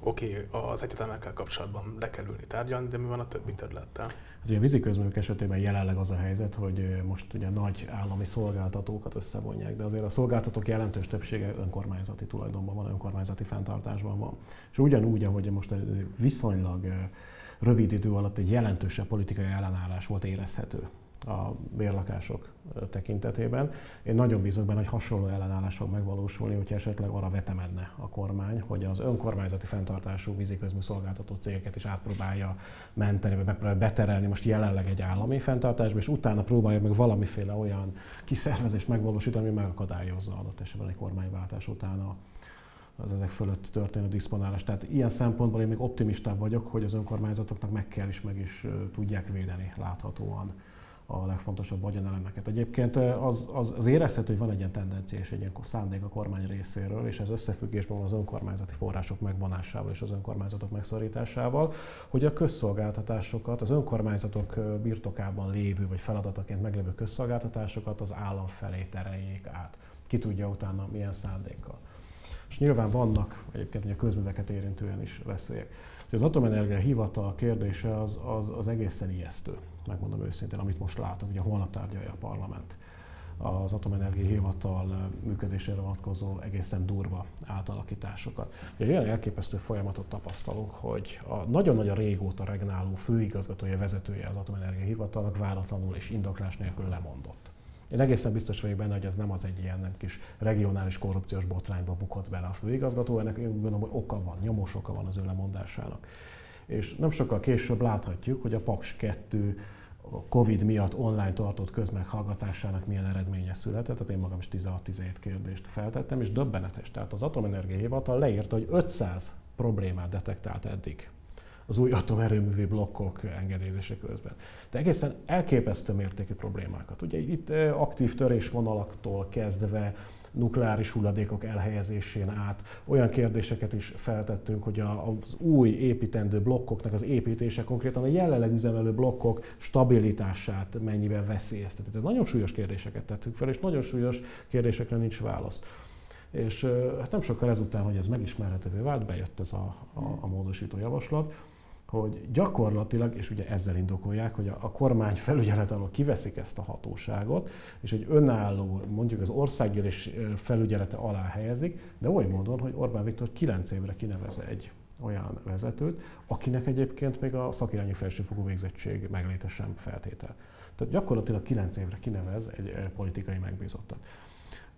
oké, az egyetemekkel kapcsolatban le kell ülni tárgyalni, de mi van a többi területtel? Hát ugye a víziközművek esetében jelenleg az a helyzet, hogy most ugye nagy állami szolgáltatókat összevonják, de azért a szolgáltatók jelentős többsége önkormányzati tulajdonban van, önkormányzati fenntartásban van. És ugyanúgy, ahogy most viszonylag rövid idő alatt egy jelentősebb politikai ellenállás volt érezhető a bérlakások tekintetében. Én nagyon bízok benne, hogy hasonló ellenállás fog megvalósulni, hogyha esetleg arra vetemedne a kormány, hogy az önkormányzati fenntartású víziközmű szolgáltató cégeket is átpróbálja menteni, vagy megpróbálja beterelni most jelenleg egy állami fenntartásba, és utána próbálja meg valamiféle olyan kiszervezést megvalósítani, ami megakadályozza adott esetben egy kormányváltás után az ezek fölött történő diszponálás. Tehát ilyen szempontból én még optimistább vagyok, hogy az önkormányzatoknak meg is tudják védeni láthatóan a legfontosabb vagyonelemeket. Egyébként az érezhető, hogy van egy ilyen tendencia és egy ilyen szándék a kormány részéről, és ez összefüggésben van az önkormányzati források megvonásával és az önkormányzatok megszorításával, hogy a közszolgáltatásokat, az önkormányzatok birtokában lévő vagy feladataként meglévő közszolgáltatásokat az állam felé tereljék át. Ki tudja utána milyen szándékkal. És nyilván vannak egyébként a közműveket érintően is veszélyek. Az Atomenergia Hivatal kérdése az egészen ijesztő, megmondom őszintén, amit most látok, ugye holnap tárgyalja a parlament az Atomenergia Hivatal működésére vonatkozó egészen durva átalakításokat. Ugye olyan elképesztő folyamatot tapasztalunk, hogy a nagyon-nagyon régóta regnáló főigazgatója, vezetője az Atomenergia Hivatalnak váratlanul és indoklás nélkül lemondott. Én egészen biztos vagyok benne, hogy ez nem az egy ilyen nem kis regionális korrupciós botrányba bukott bele a főigazgató, ennek én gondolom, hogy oka van, nyomos oka van az ő lemondásának. És nem sokkal később láthatjuk, hogy a Paks 2 a Covid miatt online tartott közmeghallgatásának milyen eredménye született, tehát én magam is 16-17 kérdést feltettem, és döbbenetes. Tehát az Atomenergia Hivatal leírta, hogy 500 problémát detektált eddig az új atomerőművi blokkok engedélyezése közben. De egészen elképesztő mértékű problémákat. Ugye itt aktív törésvonalaktól kezdve nukleáris hulladékok elhelyezésén át olyan kérdéseket is feltettünk, hogy az új építendő blokkoknak az építése konkrétan a jelenleg üzemelő blokkok stabilitását mennyiben veszélyezteti. Tehát nagyon súlyos kérdéseket tettünk fel, és nagyon súlyos kérdésekre nincs válasz. És hát nem sokkal ezután, hogy ez megismerhetővé vált, bejött ez a módosító javaslat, hogy gyakorlatilag, és ugye ezzel indokolják, hogy a kormány felügyelet alól kiveszik ezt a hatóságot, és egy önálló, mondjuk az országgyűlés felügyelete alá helyezik, de oly módon, hogy Orbán Viktor 9 évre kinevez egy olyan vezetőt, akinek egyébként még a szakirányú felsőfokú végzettség megléte sem feltétel. Tehát gyakorlatilag 9 évre kinevez egy politikai megbízottat.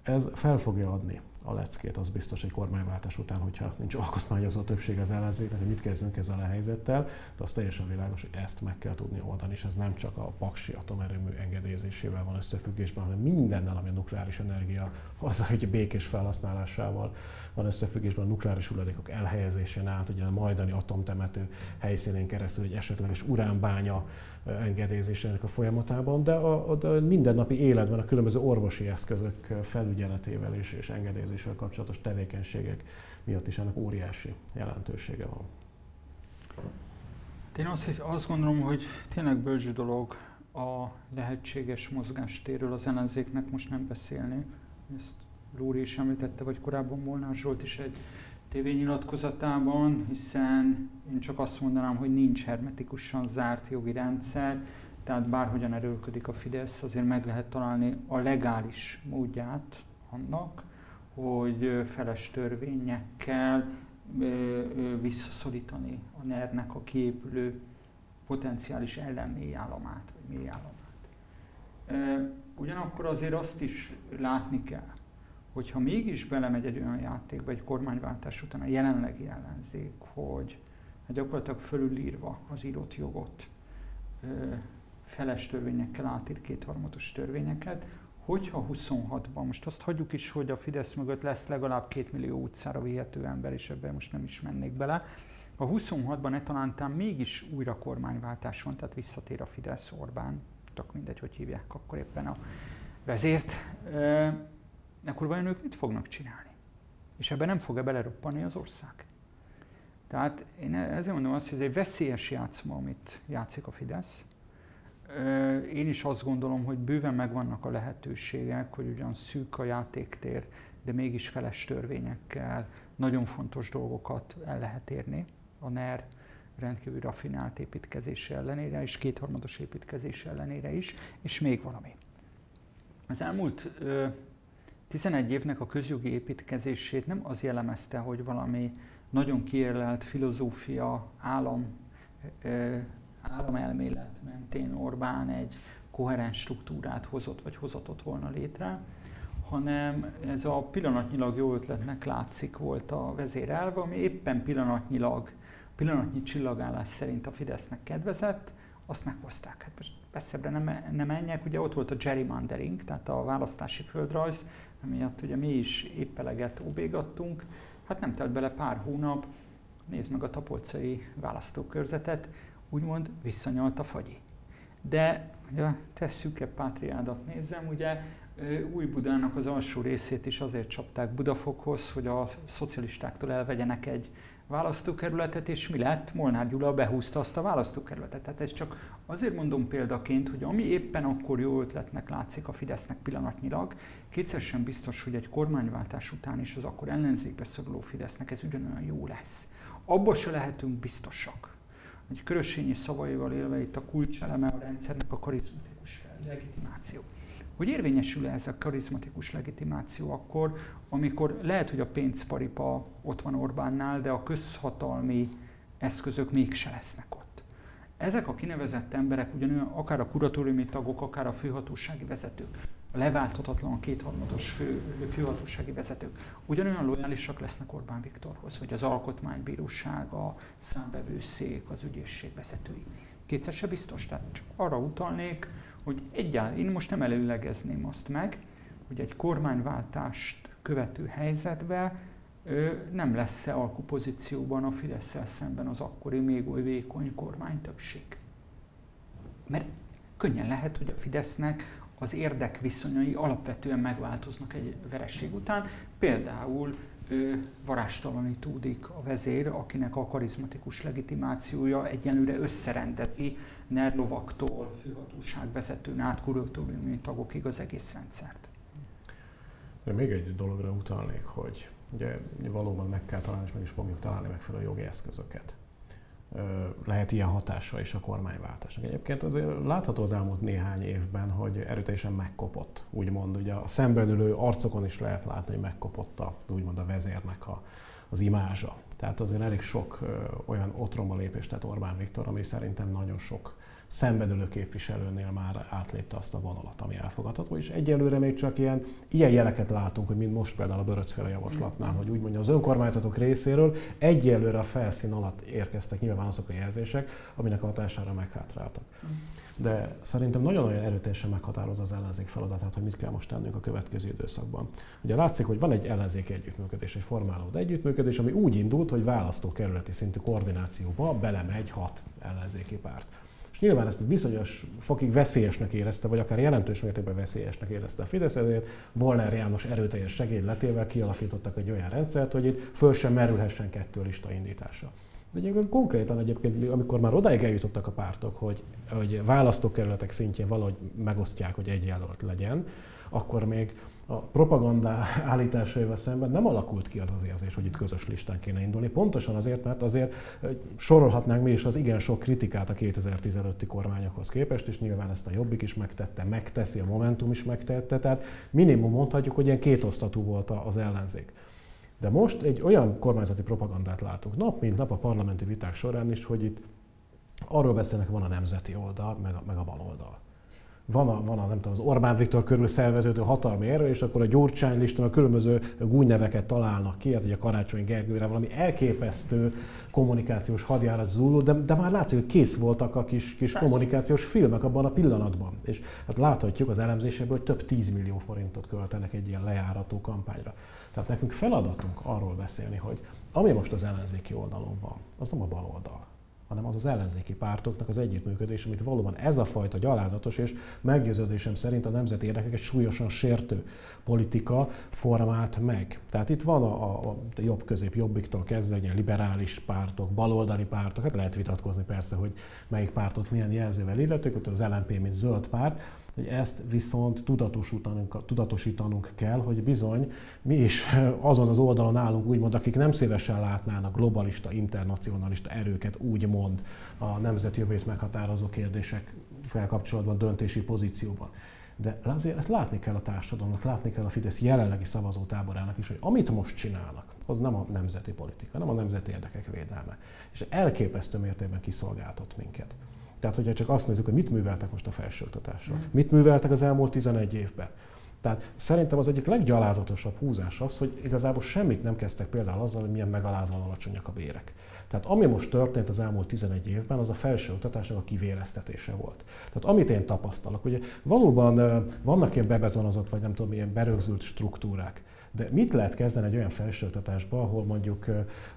Ez fel fogja adni a leckét, az biztos egy kormányváltás után, hogyha nincs alkotmányozó többség az ellenzéknek, hogy mit kezdünk ezzel a helyzettel, de az teljesen világos, hogy ezt meg kell tudni oldani, és ez nem csak a paksi atomerőmű engedélyezésével van összefüggésben, hanem mindennel, ami a nukleáris energia, azzal, hogy békés felhasználásával van összefüggésben, a nukleáris hulladékok elhelyezésén át, ugye a majdani atomtemető helyszínén keresztül egy esetleges uránbánya engedélyezésének a folyamatában, de a mindennapi életben a különböző orvosi eszközök felügyeletével és engedélyezésével kapcsolatos tevékenységek miatt is ennek óriási jelentősége van. Én azt gondolom, hogy tényleg bölcs dolog a lehetséges mozgástéről az ellenzéknek most nem beszélni. Ezt Lóri is említette, vagy korábban Molnár Zsolt is egy tévénynyilatkozatában, hiszen én csak azt mondanám, hogy nincs hermetikusan zárt jogi rendszer, tehát bárhogyan erőlködik a Fidesz, azért meg lehet találni a legális módját annak, hogy feles törvényekkel visszaszorítani a NER-nek a kiépülő potenciális ellenmélyállomát, vagy mélyállomát. Ugyanakkor azért azt is látni kell, hogyha mégis belemegy egy olyan játékba egy kormányváltás után a jelenlegi ellenzék, hogy gyakorlatilag fölülírva az írott jogot, feles törvényekkel átír kétharmatos törvényeket, hogyha 26-ban, most azt hagyjuk is, hogy a Fidesz mögött lesz legalább 2 millió utcára vihető ember, és ebben most nem is mennék bele, a 26-ban etalántán mégis újra kormányváltás van, tehát visszatér a Fidesz, Orbán, tök mindegy, hogy hívják akkor éppen a vezért, akkor vajon ők mit fognak csinálni? És ebben nem fog-e beleroppanni az ország? Tehát én ezért mondom azt, hogy ez egy veszélyes játszma, amit játszik a Fidesz. Én is azt gondolom, hogy bőven megvannak a lehetőségek, hogy ugyan szűk a játéktér, de mégis feles törvényekkel nagyon fontos dolgokat el lehet érni. A NER rendkívül rafinált építkezése ellenére és kétharmados építkezése ellenére is, és még valami. Az elmúlt 11 évnek a közjogi építkezését nem az jellemezte, hogy valami nagyon kiérlelt filozófia, államelmélet mentén Orbán egy koherens struktúrát hozott, vagy hozatott volna létre, hanem ez a pillanatnyilag jó ötletnek látszik volt a vezérelve, ami éppen pillanatnyi csillagállás szerint a Fidesznek kedvezett, azt meghozták. Hát most messzebbre nem menjek, ugye ott volt a gerrymandering, tehát a választási földrajz, amiatt ugye mi is éppeleget óbégattunk. Hát nem telt bele pár hónap, nézd meg a tapolcai választókörzetet, úgymond visszanyalt a fagyi. De ja, te szűke pátriádat nézem, ugye Új-Budának az alsó részét is azért csapták Budafokhoz, hogy a szocialistáktól elvegyenek egy választókerületet, és mi lett? Molnár Gyula behúzta azt a választókerületet. Tehát ezt csak azért mondom példaként, hogy ami éppen akkor jó ötletnek látszik a Fidesznek pillanatnyilag, kétszer sem biztos, hogy egy kormányváltás után is az akkor ellenzékbe szoruló Fidesznek ez ugyanolyan jó lesz. Abba se lehetünk biztosak. Egy Körösényi szavaival élve itt a kulcseleme a rendszernek a karizmatikus legitimáció. Hogy érvényesül-e ez a karizmatikus legitimáció akkor, amikor lehet, hogy a pénzparipa ott van Orbánnál, de a közhatalmi eszközök mégse lesznek ott. Ezek a kinevezett emberek ugyanolyan, akár a kuratóriumi tagok, akár a főhatósági vezetők, a leválthatatlan kétharmados főhatósági vezetők ugyanolyan lojálisak lesznek Orbán Viktorhoz, vagy az Alkotmánybíróság, a számbevőszék, az ügyészség vezetői. Kétszer se biztos, tehát csak arra utalnék, hogy én most nem előlegezném azt meg, hogy egy kormányváltást követő helyzetben nem lesz-e alkupozícióban a Fidesszel szemben az akkori még oly vékony kormány többség. Mert könnyen lehet, hogy a Fidesznek az érdekviszonyai alapvetően megváltoznak egy vereség után, például varázstalanítódik a vezér, akinek a karizmatikus legitimációja egyenlőre összerendezi NER lovaktól, főhatóságvezetőn át, kuratóriumi tagokig az egész rendszert. De még egy dologra utalnék, hogy ugye valóban meg kell találni, és meg is fogjuk találni megfelelő jogi eszközöket. Lehet ilyen hatása is a kormányváltásnak. Egyébként azért látható az elmúlt néhány évben, hogy erőteljesen megkopott, úgymond. Ugye a szemben ülő arcokon is lehet látni, hogy megkopott úgymond a vezérnek az imázsa. Tehát azért elég sok olyan otromba lépést tett Orbán Viktor, ami szerintem nagyon sok szenvedülő képviselőnél már átlépte azt a vonalat, ami elfogadható, és egyelőre még csak ilyen jeleket látunk, hogy mint most például a Böröcz-féle javaslatnál, hogy úgymond az önkormányzatok részéről egyelőre a felszín alatt érkeztek nyilván azok a jelzések, aminek a hatására meghátráltak. De szerintem nagyon-nagyon erőteljesen meghatározza az ellenzék feladatát, hogy mit kell most tennünk a következő időszakban. Ugye látszik, hogy van egy ellenzéki együttműködés, egy formálódó együttműködés, ami úgy indult, hogy választókerületi szintű koordinációba belemegy 6 ellenzéki párt. És nyilván ezt bizonyos fokig veszélyesnek érezte, vagy akár jelentős mértékben veszélyesnek érezte a Fidesz, ezért Molnár János erőteljes segédletével kialakítottak egy olyan rendszert, hogy itt föl sem merülhessen 2 lista indítása. De egyébként konkrétan egyébként, amikor már odáig eljutottak a pártok, hogy választókerületek szintjén valahogy megosztják, hogy egy jelölt legyen, akkor még a propaganda állításaival szemben nem alakult ki az az érzés, hogy itt közös listán kéne indulni. Pontosan azért, mert azért sorolhatnánk mi is az igen sok kritikát a 2015-i kormányokhoz képest, és nyilván ezt a Jobbik is megtette, megteszi, a Momentum is megtette, tehát minimum mondhatjuk, hogy ilyen kétosztatú volt az ellenzék. De most egy olyan kormányzati propagandát látunk nap mint nap a parlamenti viták során is, hogy itt arról beszélnek, van a nemzeti oldal, meg a bal oldal. Van a nem tudom, az Orbán Viktor körül szerveződő hatalmi erő, és akkor a Gyurcsány listán a különböző gúnyneveket találnak ki, hát ugye a Karácsony Gergőre valami elképesztő kommunikációs hadjárat zúlul, de már látszik, hogy kész voltak a kis kommunikációs filmek abban a pillanatban. És hát láthatjuk az elemzéséből, hogy több 10 millió forintot költenek egy ilyen lejárató kampányra. Tehát nekünk feladatunk arról beszélni, hogy ami most az ellenzéki oldalon van, az nem a bal oldal, hanem az az ellenzéki pártoknak az együttműködés, amit valóban ez a fajta gyalázatos és meggyőződésem szerint a nemzeti érdekeket súlyosan sértő politika formált meg. Tehát itt van a jobb-közép, jobbiktól kezdve ugye liberális pártok, baloldali pártok, hát lehet vitatkozni persze, hogy melyik pártot milyen jelzővel illetők, ott az LMP, mint zöld párt, hogy ezt viszont tudatosítanunk kell, hogy bizony mi is azon az oldalon állunk, úgymond, akik nem szívesen látnának globalista, internacionalista erőket, úgymond a nemzet jövőjét meghatározó kérdések felkapcsolatban, döntési pozícióban. De azért ezt látni kell a társadalomnak, látni kell a Fidesz jelenlegi szavazótáborának is, hogy amit most csinálnak, az nem a nemzeti politika, nem a nemzeti érdekek védelme. És elképesztő mértékben kiszolgáltat minket. Tehát, hogyha csak azt nézzük, hogy mit műveltek most a felsőoktatásra, mit műveltek az elmúlt 11 évben. Tehát szerintem az egyik leggyalázatosabb húzás az, hogy igazából semmit nem kezdtek például azzal, hogy milyen megalázóan alacsonyak a bérek. Tehát ami most történt az elmúlt 11 évben, az a felsőoktatásnak a kivéreztetése volt. Tehát amit én tapasztalok, ugye valóban vannak ilyen bebetonozott, vagy nem tudom, ilyen berögzült struktúrák. De mit lehet kezdeni egy olyan felsőoktatásban, ahol mondjuk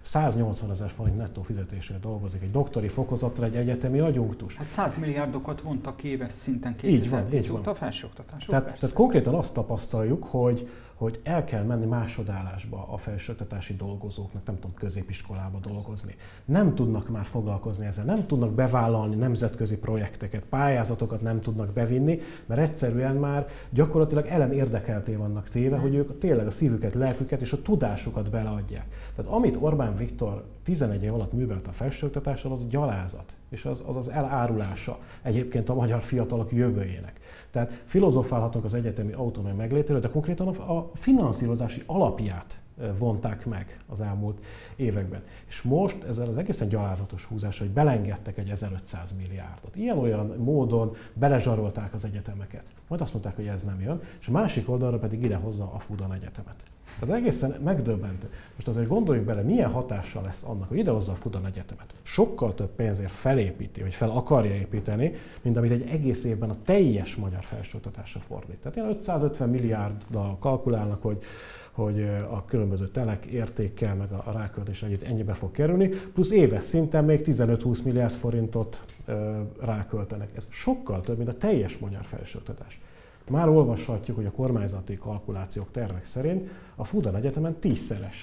180 000 forint nettó fizetésért dolgozik egy doktori fokozatra egy egyetemi adjunktus? Hát 100 milliárdokat vontak éves szinten 2010 óta a felsőoktatásról. Tehát konkrétan azt tapasztaljuk, hogy el kell menni másodállásba a felsőoktatási dolgozóknak, nem tudom, középiskolába dolgozni. Nem tudnak már foglalkozni ezzel, nem tudnak bevállalni nemzetközi projekteket, pályázatokat nem tudnak bevinni, mert egyszerűen már gyakorlatilag ellenérdekelté vannak téve, hogy ők tényleg a szívüket, lelküket és a tudásukat beleadják. Tehát amit Orbán Viktor 11 év alatt művelt a felsőoktatással, az gyalázat, és az elárulása egyébként a magyar fiatalok jövőjének. Tehát filozofálhatunk az egyetemi autonómia meglétéről, de konkrétan a finanszírozási alapját vonták meg az elmúlt években. És most ezzel az egészen gyalázatos húzás, hogy belengedtek egy 1500 milliárdot. Ilyen-olyan módon belezsarolták az egyetemeket. Majd azt mondták, hogy ez nem jön, és a másik oldalra pedig ide hozza a Fudan Egyetemet. Tehát egészen megdöbbentő. Most azért gondoljuk bele, milyen hatással lesz annak, hogy idehozza a Fudan Egyetemet. Sokkal több pénzért felépíti, vagy fel akarja építeni, mint amit egy egész évben a teljes magyar felsőoktatásra fordít. Tehát ilyen 550 milliárddal kalkulálnak, hogy a különböző telek értékkel, meg a ráköltés együtt ennyibe fog kerülni, plusz éves szinten még 15-20 milliárd forintot ráköltenek. Ez sokkal több, mint a teljes magyar felsőoktatás. Már olvashatjuk, hogy a kormányzati kalkulációk, tervek szerint a Fudan Egyetemen 10-szeres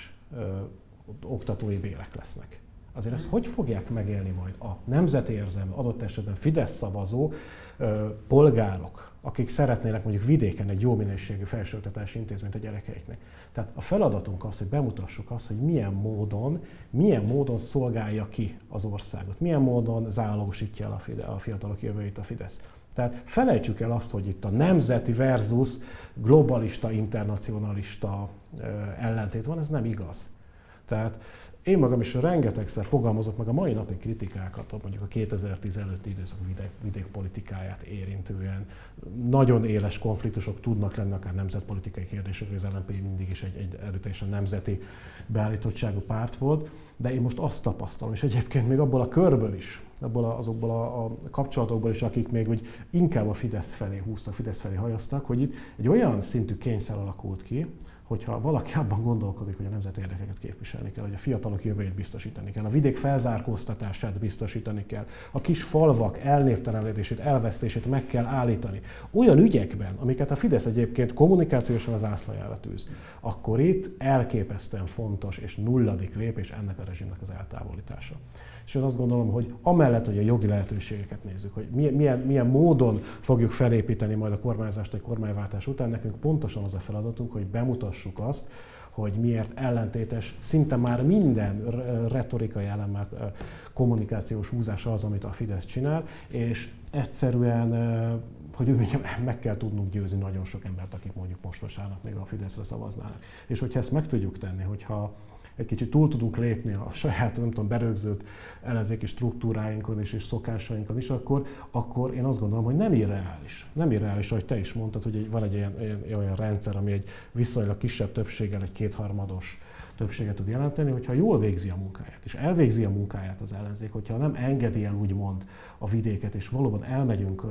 oktatói bérek lesznek. Azért ezt hogy fogják megélni majd a nemzetérzelmű, adott esetben Fidesz szavazó polgárok, akik szeretnének mondjuk vidéken egy jó minőségű felsőoktatási intézményt a gyerekeiknek. Tehát a feladatunk az, hogy bemutassuk azt, hogy milyen módon szolgálja ki az országot, milyen módon zálogosítja el a fiatalok jövőjét a Fidesz. Tehát felejtsük el azt, hogy itt a nemzeti versus globalista, internacionalista ellentét van, ez nem igaz. Tehát Én magam is rengetegszer fogalmazok meg a mai napig kritikákat, mondjuk a 2010 előtti időszak vidékpolitikáját érintően. Nagyon éles konfliktusok tudnak lenni, akár nemzetpolitikai kérdésekről, az LMP mindig is egy erőteljesen nemzeti beállítottságú párt volt, de én most azt tapasztalom, és egyébként még abból a körből is, azokból a kapcsolatokból is, akik még úgy inkább a Fidesz felé húztak, Fidesz felé hajaztak, hogy itt egy olyan szintű kényszer alakult ki, hogyha valaki abban gondolkodik, hogy a nemzeti érdekeket képviselni kell, hogy a fiatalok jövőjét biztosítani kell, a vidék felzárkóztatását biztosítani kell, a kis falvak elnéptelenedését, elvesztését meg kell állítani. Olyan ügyekben, amiket a Fidesz egyébként kommunikációsan az ászlajára tűz, akkor itt elképesztően fontos és nulladik lépés ennek a rezsimnek az eltávolítása. És én azt gondolom, hogy amellett, hogy a jogi lehetőségeket nézzük, hogy milyen módon fogjuk felépíteni majd a kormányzást egy kormányváltás után, nekünk pontosan az a feladatunk, hogy bemutassuk azt, hogy miért ellentétes, szinte már minden retorikai elemmel kommunikációs húzása az, amit a Fidesz csinál, és egyszerűen, hogy úgy mondjam, meg kell tudnunk győzni nagyon sok embert, akik mondjuk most vasárnap még a Fideszre szavaznának. És hogyha ezt meg tudjuk tenni, hogyha egy kicsit túl tudunk lépni a saját, nem tudom, berögzült ellenzéki struktúráinkon is, és szokásainkon is, akkor én azt gondolom, hogy nem irreális. Nem irreális, ahogy te is mondtad, hogy van egy olyan rendszer, ami egy viszonylag kisebb többséggel, egy kétharmados többséget tud jelenteni, hogyha jól végzi a munkáját, és elvégzi a munkáját az ellenzék, hogyha nem engedi el úgymond a vidéket, és valóban elmegyünk,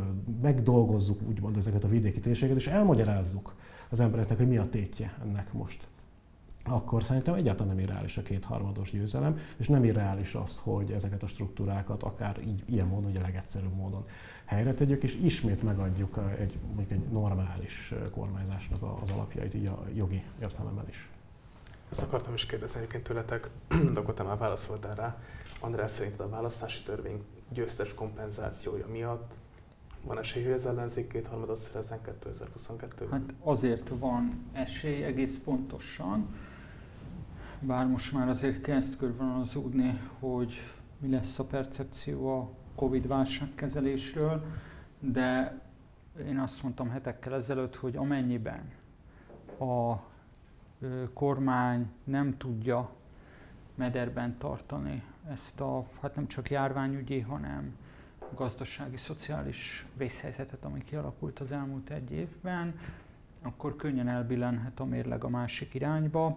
megdolgozzuk úgymond ezeket a vidéki térségeket, és elmagyarázzuk az embereknek, hogy mi a tétje ennek most, akkor szerintem egyáltalán nem irreális a kétharmados győzelem, és nem irreális az, hogy ezeket a struktúrákat akár így, ilyen módon, a legegyszerűbb módon helyre tegyük, és ismét megadjuk egy normális kormányzásnak az alapjait, így a jogi értelemben is. Ezt akartam is kérdezni egyébként tőletek, de akkor te már válaszoltál rá. András, szerinted a választási törvény győztes kompenzációja miatt van esély, hogy az ellenzék kétharmadot szerezzen 2022-ben? Hát azért van esély egész pontosan, bár most már azért kezd körvonalazódni, hogy mi lesz a percepció a Covid-válság kezelésről, de én azt mondtam hetekkel ezelőtt, hogy amennyiben a kormány nem tudja mederben tartani ezt a, hát nem csak járványügyi, hanem gazdasági, szociális vészhelyzetet, ami kialakult az elmúlt egy évben, akkor könnyen elbillenhet a mérleg a másik irányba,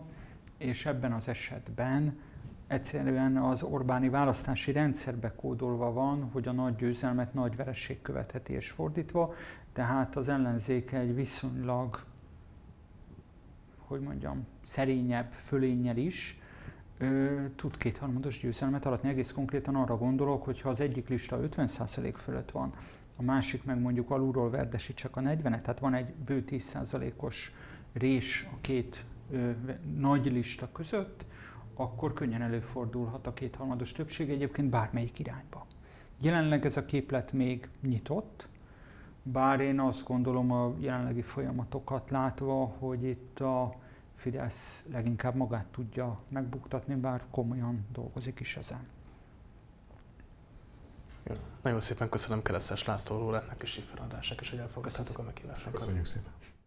és ebben az esetben egyszerűen az Orbáni választási rendszerbe kódolva van, hogy a nagy győzelmet nagy vereség követheti, és fordítva, tehát az ellenzék egy viszonylag, hogy mondjam, szerényebb fölénnyel is tud kétharmados győzelmet aratni. Egész konkrétan arra gondolok, hogy ha az egyik lista 50% fölött van, a másik meg mondjuk alulról verdesítsek a 40-et, tehát van egy bő 10%-os rés a két nagy lista között, akkor könnyen előfordulhat a kétharmados többség egyébként bármelyik irányba. Jelenleg ez a képlet még nyitott, bár én azt gondolom a jelenlegi folyamatokat látva, hogy itt a Fidesz leginkább magát tudja megbuktatni, bár komolyan dolgozik is ezen. Jó. Nagyon szépen köszönöm Keresztes László Lórántnak és Schiffer Andrásnak is, hogy elfogadtátok a meghívásunkat. Köszönjük szépen.